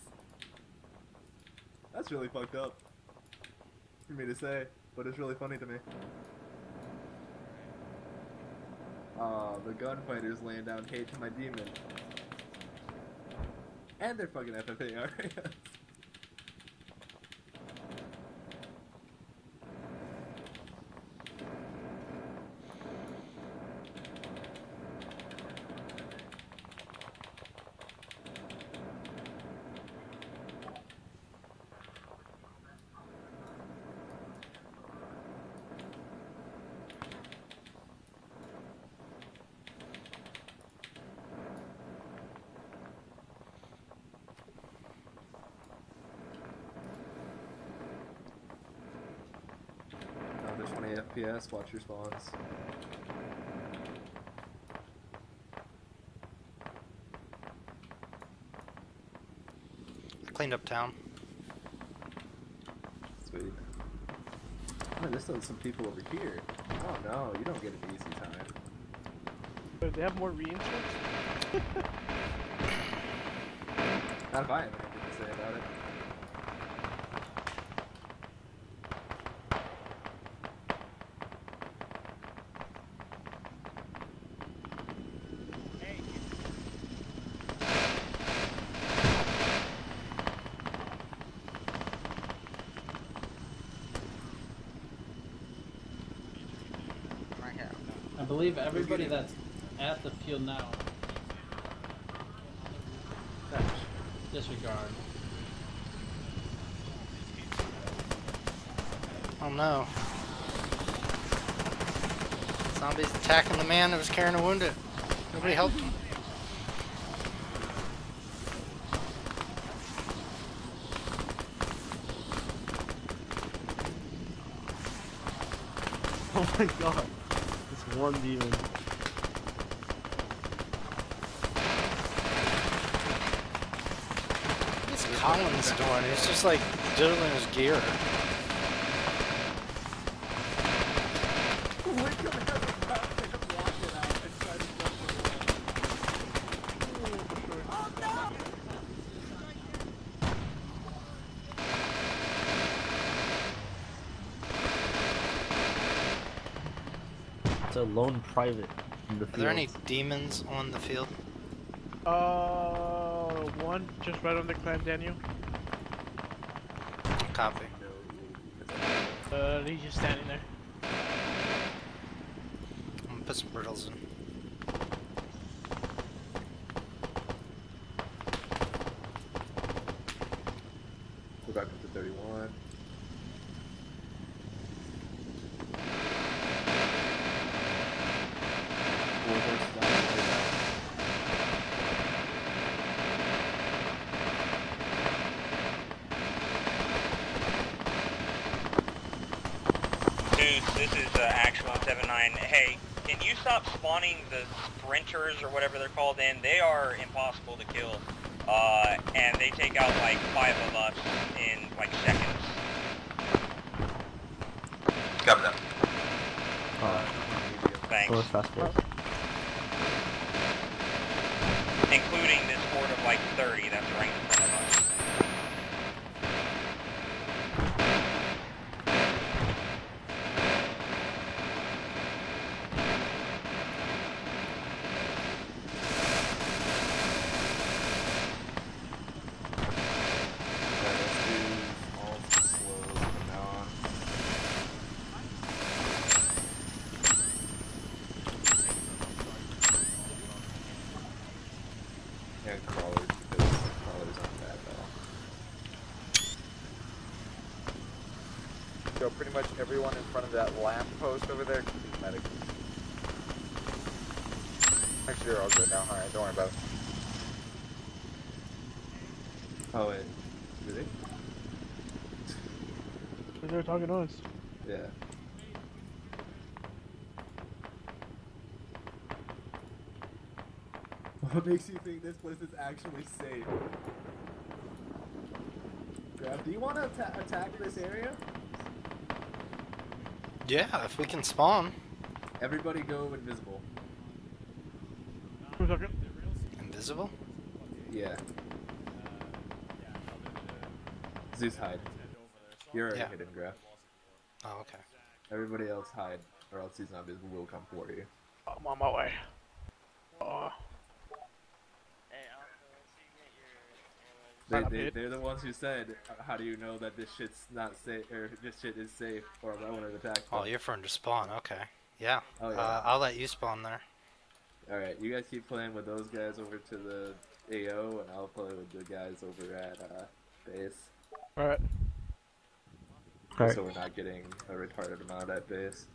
That's really fucked up for me to say, but it's really funny to me. Aw, the gunfighters laying down hate to my demon. And they're fucking FFA areas. FPS, watch your spawns. Cleaned up town. Sweet. Oh, there's still some people over here. Oh no, you don't get an easy time. But they have more reinforcements? Not if I have anything to say about it. I believe everybody that's at the field now. Disregard. Oh no. Zombies attacking the man that was carrying a wounded. Nobody helped him. Oh my god. One demon. This Colin's doing. He's just like diddling his gear. It's a lone private in the field. Are there any demons on the field? One just right on the clam, Daniel. Copy. He's just standing there. I'm gonna put some riddles in. Go back up to 31. Hey, can you stop spawning the sprinters or whatever they're called in? They are impossible to kill, and they take out like 5 of us in like seconds. Cover them. Thanks. Including this horde of like 30 that's ranked in front of us. So pretty much everyone in front of that lamp post over there can be medic. Actually, you're all good now. All right, don't worry about it. Oh wait, really? They were talking to us. Yeah. What makes you think this place is actually safe? Grab. Do you want to attack this area? Yeah, if we can spawn. Everybody go invisible. Invisible? Yeah. Zeus, hide. You're already hidden, Graf. Oh, okay. Everybody else hide, or else these zombies will come for you. I'm on my way. They're the ones who said, "How do you know that this shit's not safe, or this shit is safe, or I want to attack?" Oh, you're for him to spawn. Okay, yeah. Oh, yeah. I'll let you spawn there. All right, you guys keep playing with those guys over to the AO, and I'll play with the guys over at base. All right. All right. So we're not getting a retarded amount at base.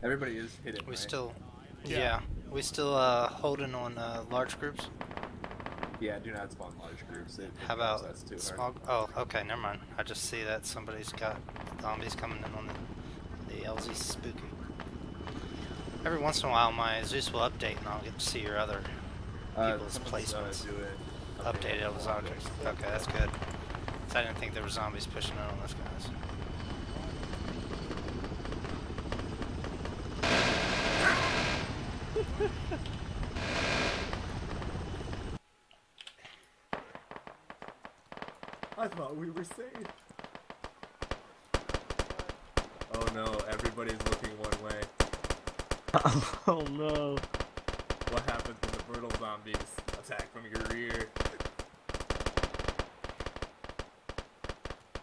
Everybody is hidden. We still, yeah, we still holding on large groups. Yeah, do not spawn large groups. How about small? Oh, okay, never mind. I just see that somebody's got zombies coming in on the LZ Spooky. Every once in a while, my Zeus will update, and I'll get to see your other people's placements. Updated all those objects. Okay, that's good. So I didn't think there were zombies pushing in on those guys. I thought we were safe. Oh no, everybody's looking one way. Oh no. What happens when the brutal zombies attack from your rear?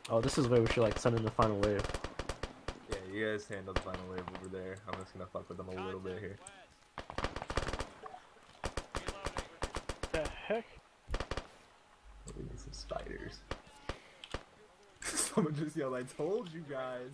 Oh, this is where we should like send in the final wave. Yeah, you guys handled the final wave over there. I'm just gonna fuck with them a little bit here. The heck? We need some spiders. Someone just yelled, "I told you guys."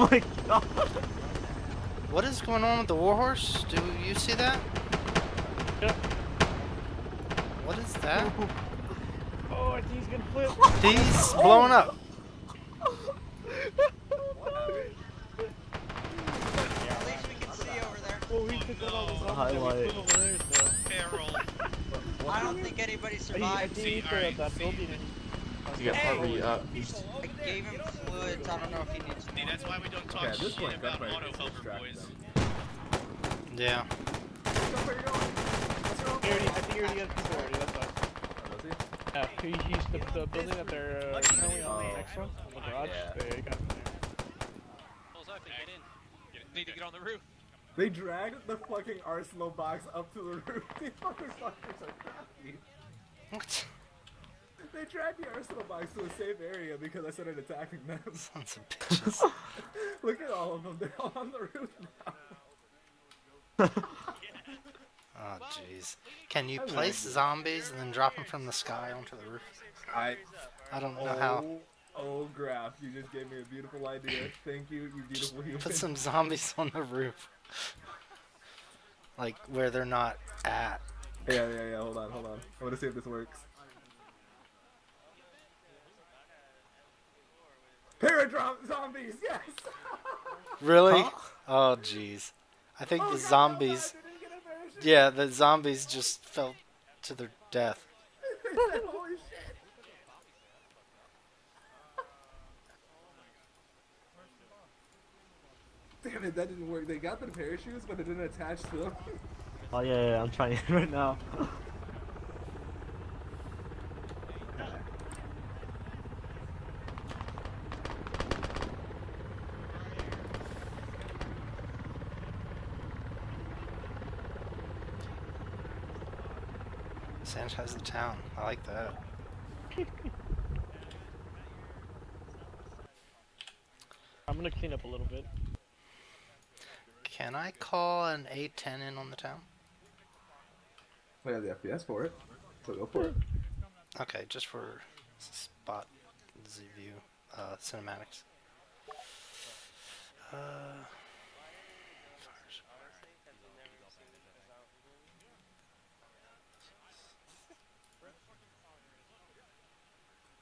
Oh my god! What is going on with the warhorse? Do you see that? Yep. What is that? Oh, I think he's gonna flip. He's blowing up. At least we can see over there. Well, we took out all those highlights. I don't think anybody survived. See, alright, you got probably I gave him fluids. I don't know if he needs. See, that's why we don't talk shit about auto helper boys. Yeah. I think he already got destroyed. That's fine. Was he? Yeah, he used the building that they're currently on the next one. On the garage. There you go. Pulls up and get in. Need to get on the roof. They dragged the fucking arsenal box up to the roof. These motherfuckers are crappy. What? They dragged the arsenal box to the same area because I started attacking them. Sons of bitches. Look at all of them. They're all on the roof now. Oh jeez. Can you place zombies and then drop them from the sky onto the roof? I don't know how. Oh, Graf, you just gave me a beautiful idea. Thank you, you beautiful human. Put some zombies on the roof. Like, where they're not at. Yeah, hold on. I want to see if this works. Paradrop zombies, yes! Really? Huh? Oh, jeez. I think the zombies... Yeah, the zombies just fell to their death. Holy shit. Damn it, that didn't work. They got the parachutes, but it didn't attach to them. Oh yeah, I'm trying it right now. Sanitize the town. I like that. I'm gonna clean up a little bit. Can I call an A10 in on the town? We have the FPS for it, so go for it. Okay, just for spot view cinematics.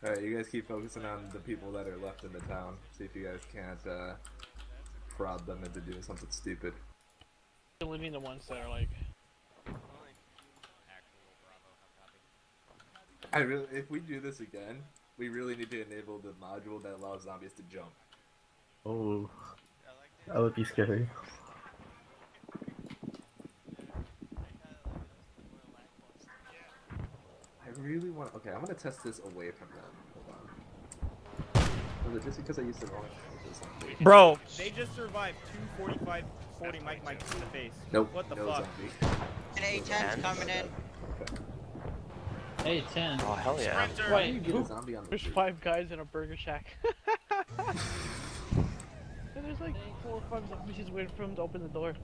Alright, you guys keep focusing on the people that are left in the town. See if you guys can't prod them into doing something stupid. Only mean the ones that are like. I really, if we do this again, we really need to enable the module that allows zombies to jump. Oh, that would be scary. I really want. Okay, I'm gonna test this away from them. Hold on. Was it just because I used the wrong thing? Bro! They just survived 245, 40 Mike Mikes in the face. Nope. What the fuck? An A10's coming in. Okay. A10. Oh, hell yeah. Wait, there's 5 guys in a burger shack. And there's like 4 or 5 zombies just waiting for him to open the door.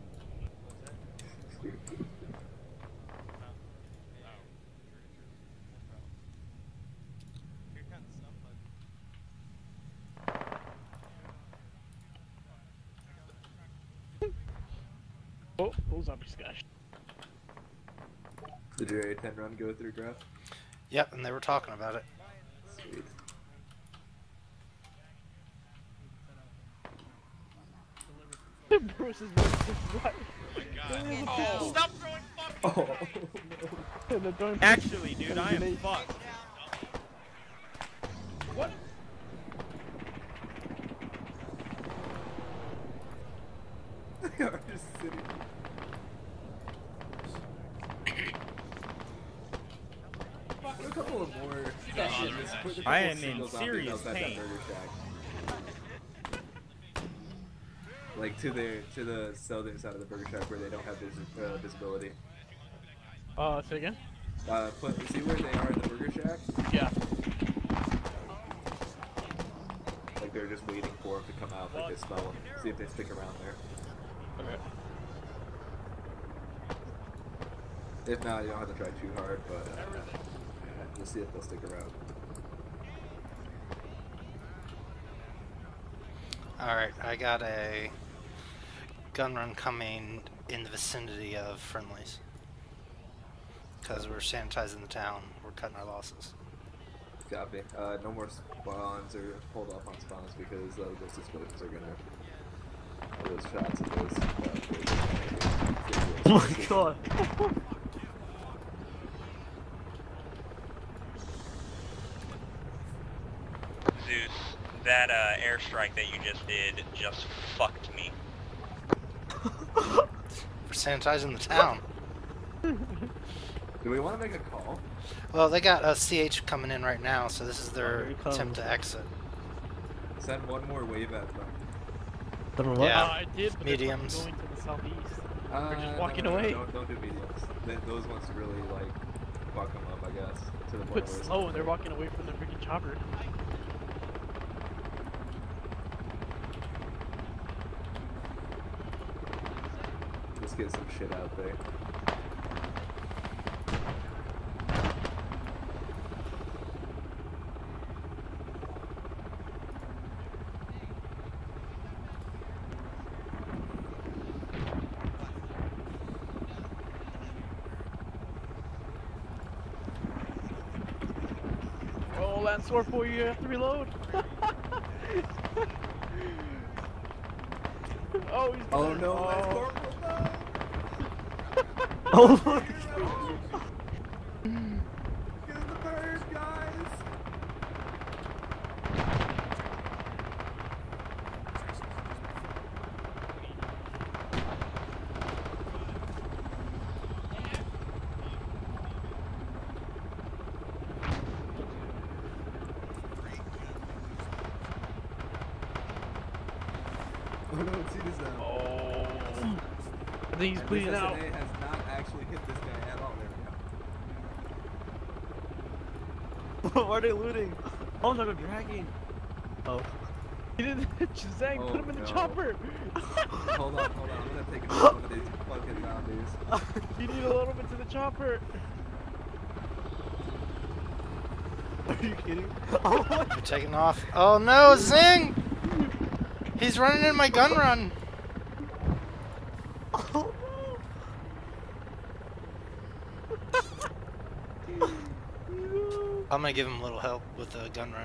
Did your A10 run go through, Graf? Yep, and they were talking about it. Sweet. Bruce is right. Oh my god. Oh. Stop throwing fucking grenades! Oh, no. Actually, dude, I am fucked. What? They are just sitting. A couple of more sessions. I am in serious pain. Like to the southern side of the burger shack where they don't have visibility. Say again. See where they are in the burger shack? Yeah. Like they're just waiting for them to come out. Like they smell them. See if they stick around there. Okay. If not, you don't have to try too hard, but. We'll see if they'll stick around. Alright, I got a gun run coming in the vicinity of friendlies. Because we're sanitizing the town, we're cutting our losses. Copy. No more spawns, or hold off on spawns because those explosions are gonna. All those shots and those. Oh my god! Zeus, that airstrike that you just did just fucked me. We're sanitizing the town. Do we want to make a call? Well, they got a CH coming in right now, so this is their attempt to exit. Send one more wave at them. Yeah, I did, but mediums. Going to the southeast. We're just walking away. Don't do mediums. Those ones really, like, fuck them up, I guess. To the point where slow, and they're walking away from the freaking chopper. Let's get some shit out there. Or for you have to reload. Oh, he's oh no! Oh, oh my god! Get in the bird, guys! He's bleeding out. SNA has not actually hit this guy at all. There we go. Why are they looting? Oh no, they're dragging. Oh. He didn't hit Zang, oh, put him in the chopper. Hold on. I'm gonna take a look at these fucking zombies. You need a little bit to the chopper. Are you kidding? Oh, you're taking off. Oh no, Zing! He's running in my gun run. I'm gonna give him a little help with the gun run.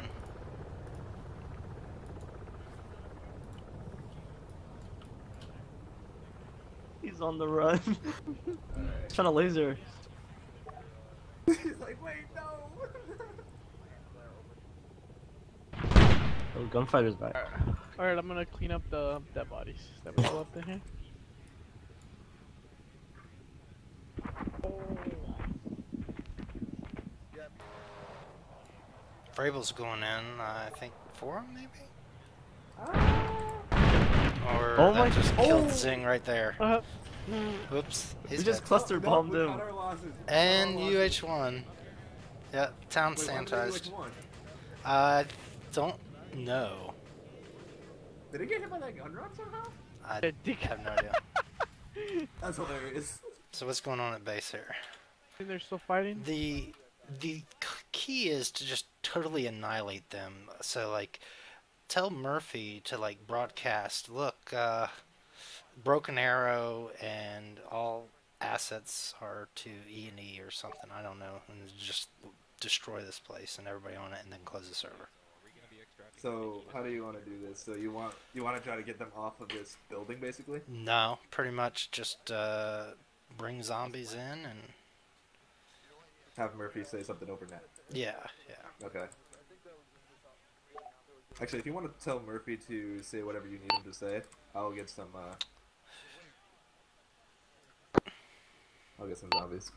He's on the run. Right. He's trying to laser. He's like, wait, no! Oh, gunfighter's back. Alright, I'm gonna clean up the dead bodies that were left in here. Frable's going in, I think, for him, maybe? Or oh that just killed Zing right there. Oops. He's just cluster bombed him. And UH1. Yeah, town sanitized. I don't know. Did it get hit by that gun run somehow? I have no idea. That's hilarious. So what's going on at base here? I think they're still fighting? The key is to just totally annihilate them. So, like, tell Murphy to, like, broadcast, look, Broken Arrow and all assets are to E&E or something, I don't know, and just destroy this place and everybody on it and then close the server. So, how do you want to do this? So, you want to try to get them off of this building, basically? No, pretty much just bring zombies in and... have Murphy say something over net. Yeah. Okay. Actually, if you want to tell Murphy to say whatever you need him to say, I'll get some zombies.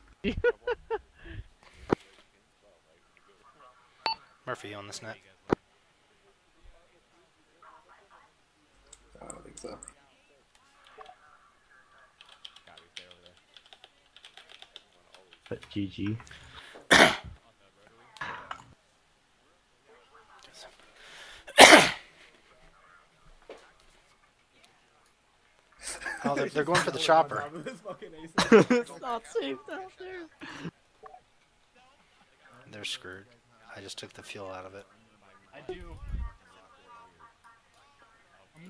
Murphy on this net. I don't think so. But GG. Oh, they're going for the chopper. It's not safe down there. They're screwed. I just took the fuel out of it. I do.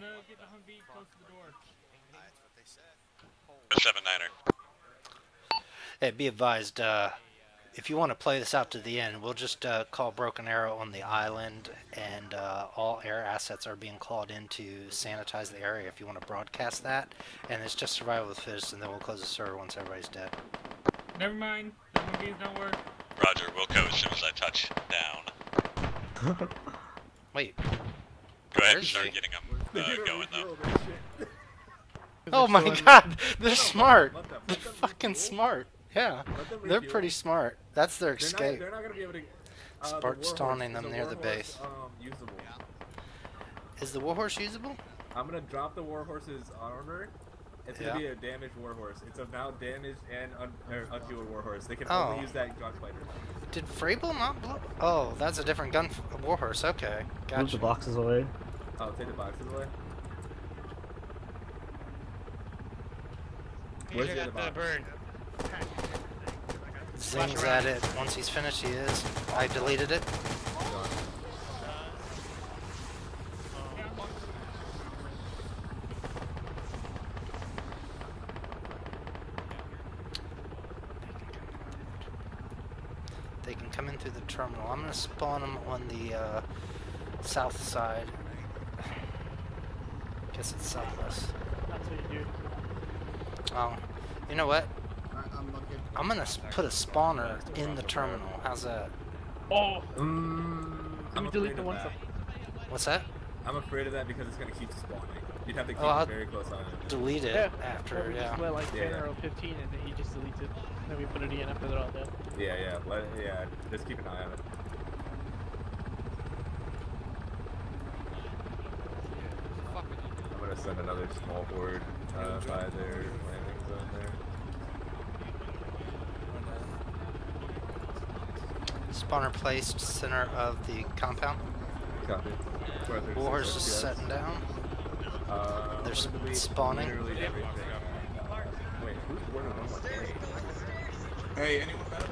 no, get the Humvee close to the door. That's what they said. 7-9er. Hey, be advised, if you want to play this out to the end, we'll just call Broken Arrow on the island, and all air assets are being called in to sanitize the area if you want to broadcast that. And it's just survival with fists, and then we'll close the server once everybody's dead. Never mind. The Humvees don't work. Roger. We'll go as soon as I touch down. Wait. Go ahead and start getting them going, though. Oh my god! They're smart! They're fucking smart! Yeah, they're pretty smart. That's their escape. Spart's taunting them near the base. Is the warhorse usable? I'm gonna drop the warhorse's armor. It's gonna be a damaged warhorse. It's a now damaged and unfueled warhorse. They can only use that gunfighter. Did Frable not blow? Oh, that's a different gun warhorse. Okay, gotcha. Move the boxes away. I'll take the boxes away. Where's the other box? Zings at it. Once he's finished, he is. I deleted it. They can come in through the terminal. I'm going to spawn them on the south side. Guess it's southwest. That's what you do. Oh, you know what? I'm gonna put a spawner in the terminal. How's that? Oh! I'm gonna delete the one side. What's that? I'm afraid of that because it's gonna keep spawning. You'd have to keep it very close on it. Delete it after, we just let like 10 or 15 and then he just deletes it. Then we put it in after they're all dead. Yeah, just keep an eye on it. I'm gonna send another small board by their landing zone there. Spawner placed center of the compound. Copy. Warhorse is setting down. They're spawning. Wait, who's boarding one? Hey, anyone better?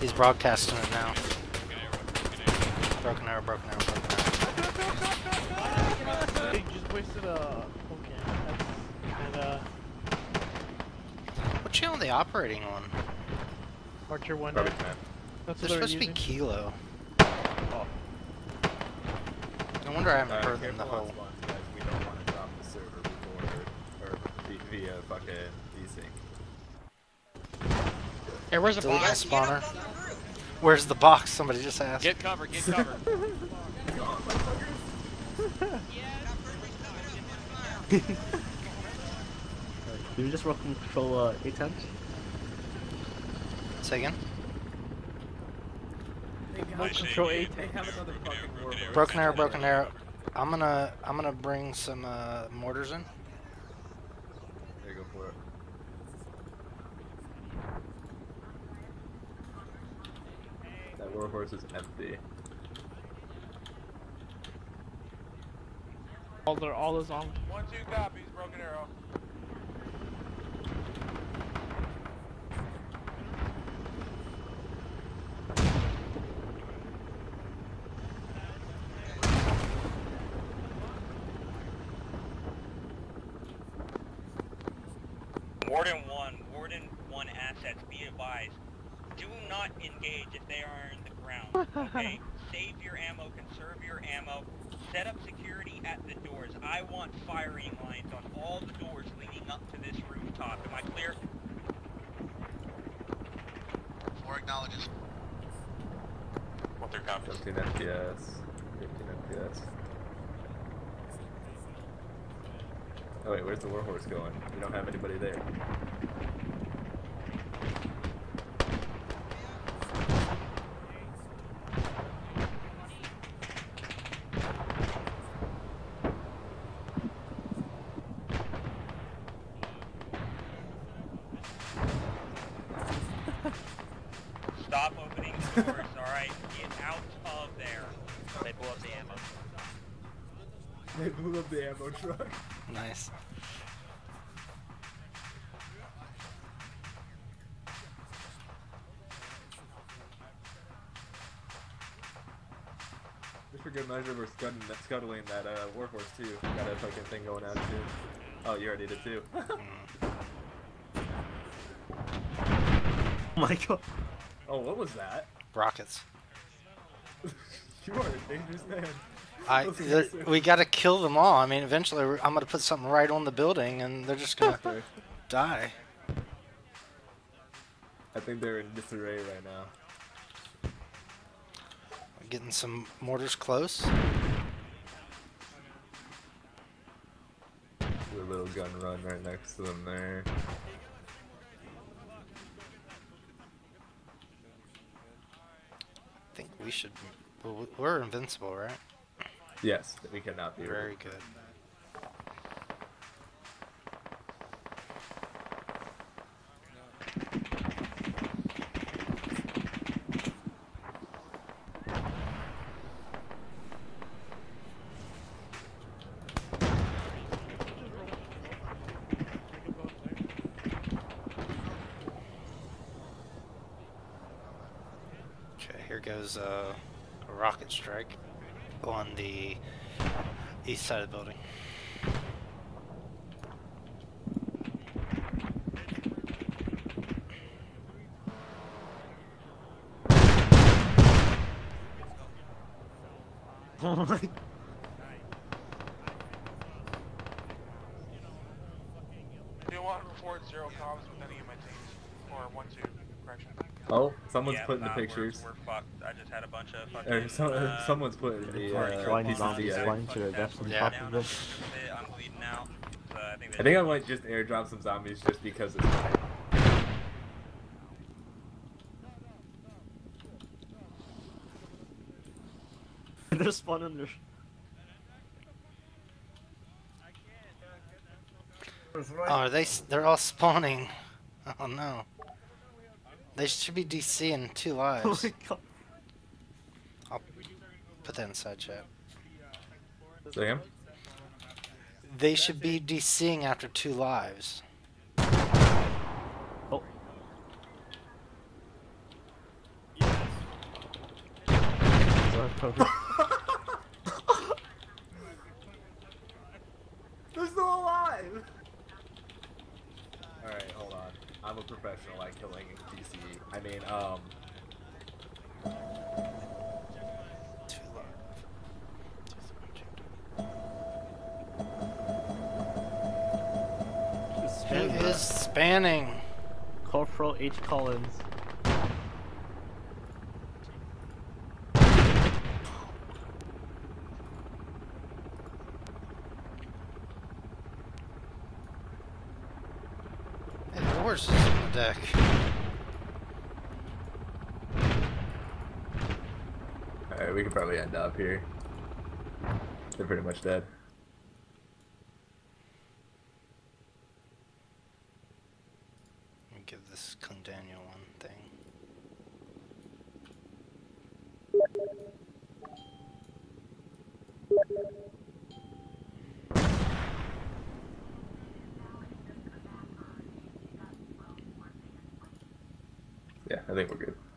He's broadcasting it now. Broken arrow, broken arrow, broken arrow. They just wasted a... Okay. What channel are they operating on? Archer 1. They're supposed to be Kilo. Oh. No wonder I haven't heard them the whole... Guys, we don't want to drop the server before... Or via fucking desync. Hey, where's the box? Spawner. Where's the box? Somebody just asked. Get cover, get cover. Can we just rock and control A10? Say again? Control A10. Broken arrow, broken arrow. I'm gonna bring some mortars in. There you go for it. That warhorse is empty. All is on. 1-2 copies, broken arrow. Warden 1 assets, be advised. Do not engage if they are in the ground, okay? Save your ammo, conserve your ammo. Set up security at the doors. I want firing lines on all the doors leading up to this rooftop. Am I clear? 4 acknowledges. 1-3 copies. 15 FPS. 15 FPS. Oh wait, where's the warhorse going? We don't have anybody there. Stop opening the doors, alright? Get out of there. They blew up the ammo truck. They blew up the ammo truck. Nice. for good measure, we're scuttling that Warhorse too. Got a fucking thing going out too. Oh, you already did too. Oh my god. Oh, what was that? Rockets. You are a dangerous man. We gotta kill them all. I mean, eventually I'm gonna put something right on the building and they're just gonna die. I think they're in disarray right now. We're getting some mortars close. Do a little gun run right next to them there. I think we should... Well, we're invincible, right? Yes, we cannot be. Very good. Okay, here goes a rocket strike on the east side of the building. Oh my. Do want to report zero comms with any of my teams? Or 1-2, correction. Oh, someone's putting the pictures. We're fucked. I just had a bunch of fucking... someone's putting the pieces together. I'm bleeding out. So I think I might just airdrop some zombies just because it's fine. They're spawn under. Oh, are they? They're all spawning. Oh no. They should be DCing 2 lives. Oh my god. I'll put that inside chat. Damn. They should be DCing after 2 lives. Oh. They're still alive! Alright, hold on. I'm a professional at killing DC. I mean, Who is spanning? Corporal H. Collins. Horses on the deck. Alright, we could probably end up here. They're pretty much dead. Let me give this Kung Daniel one thing. Yeah, I think we're good.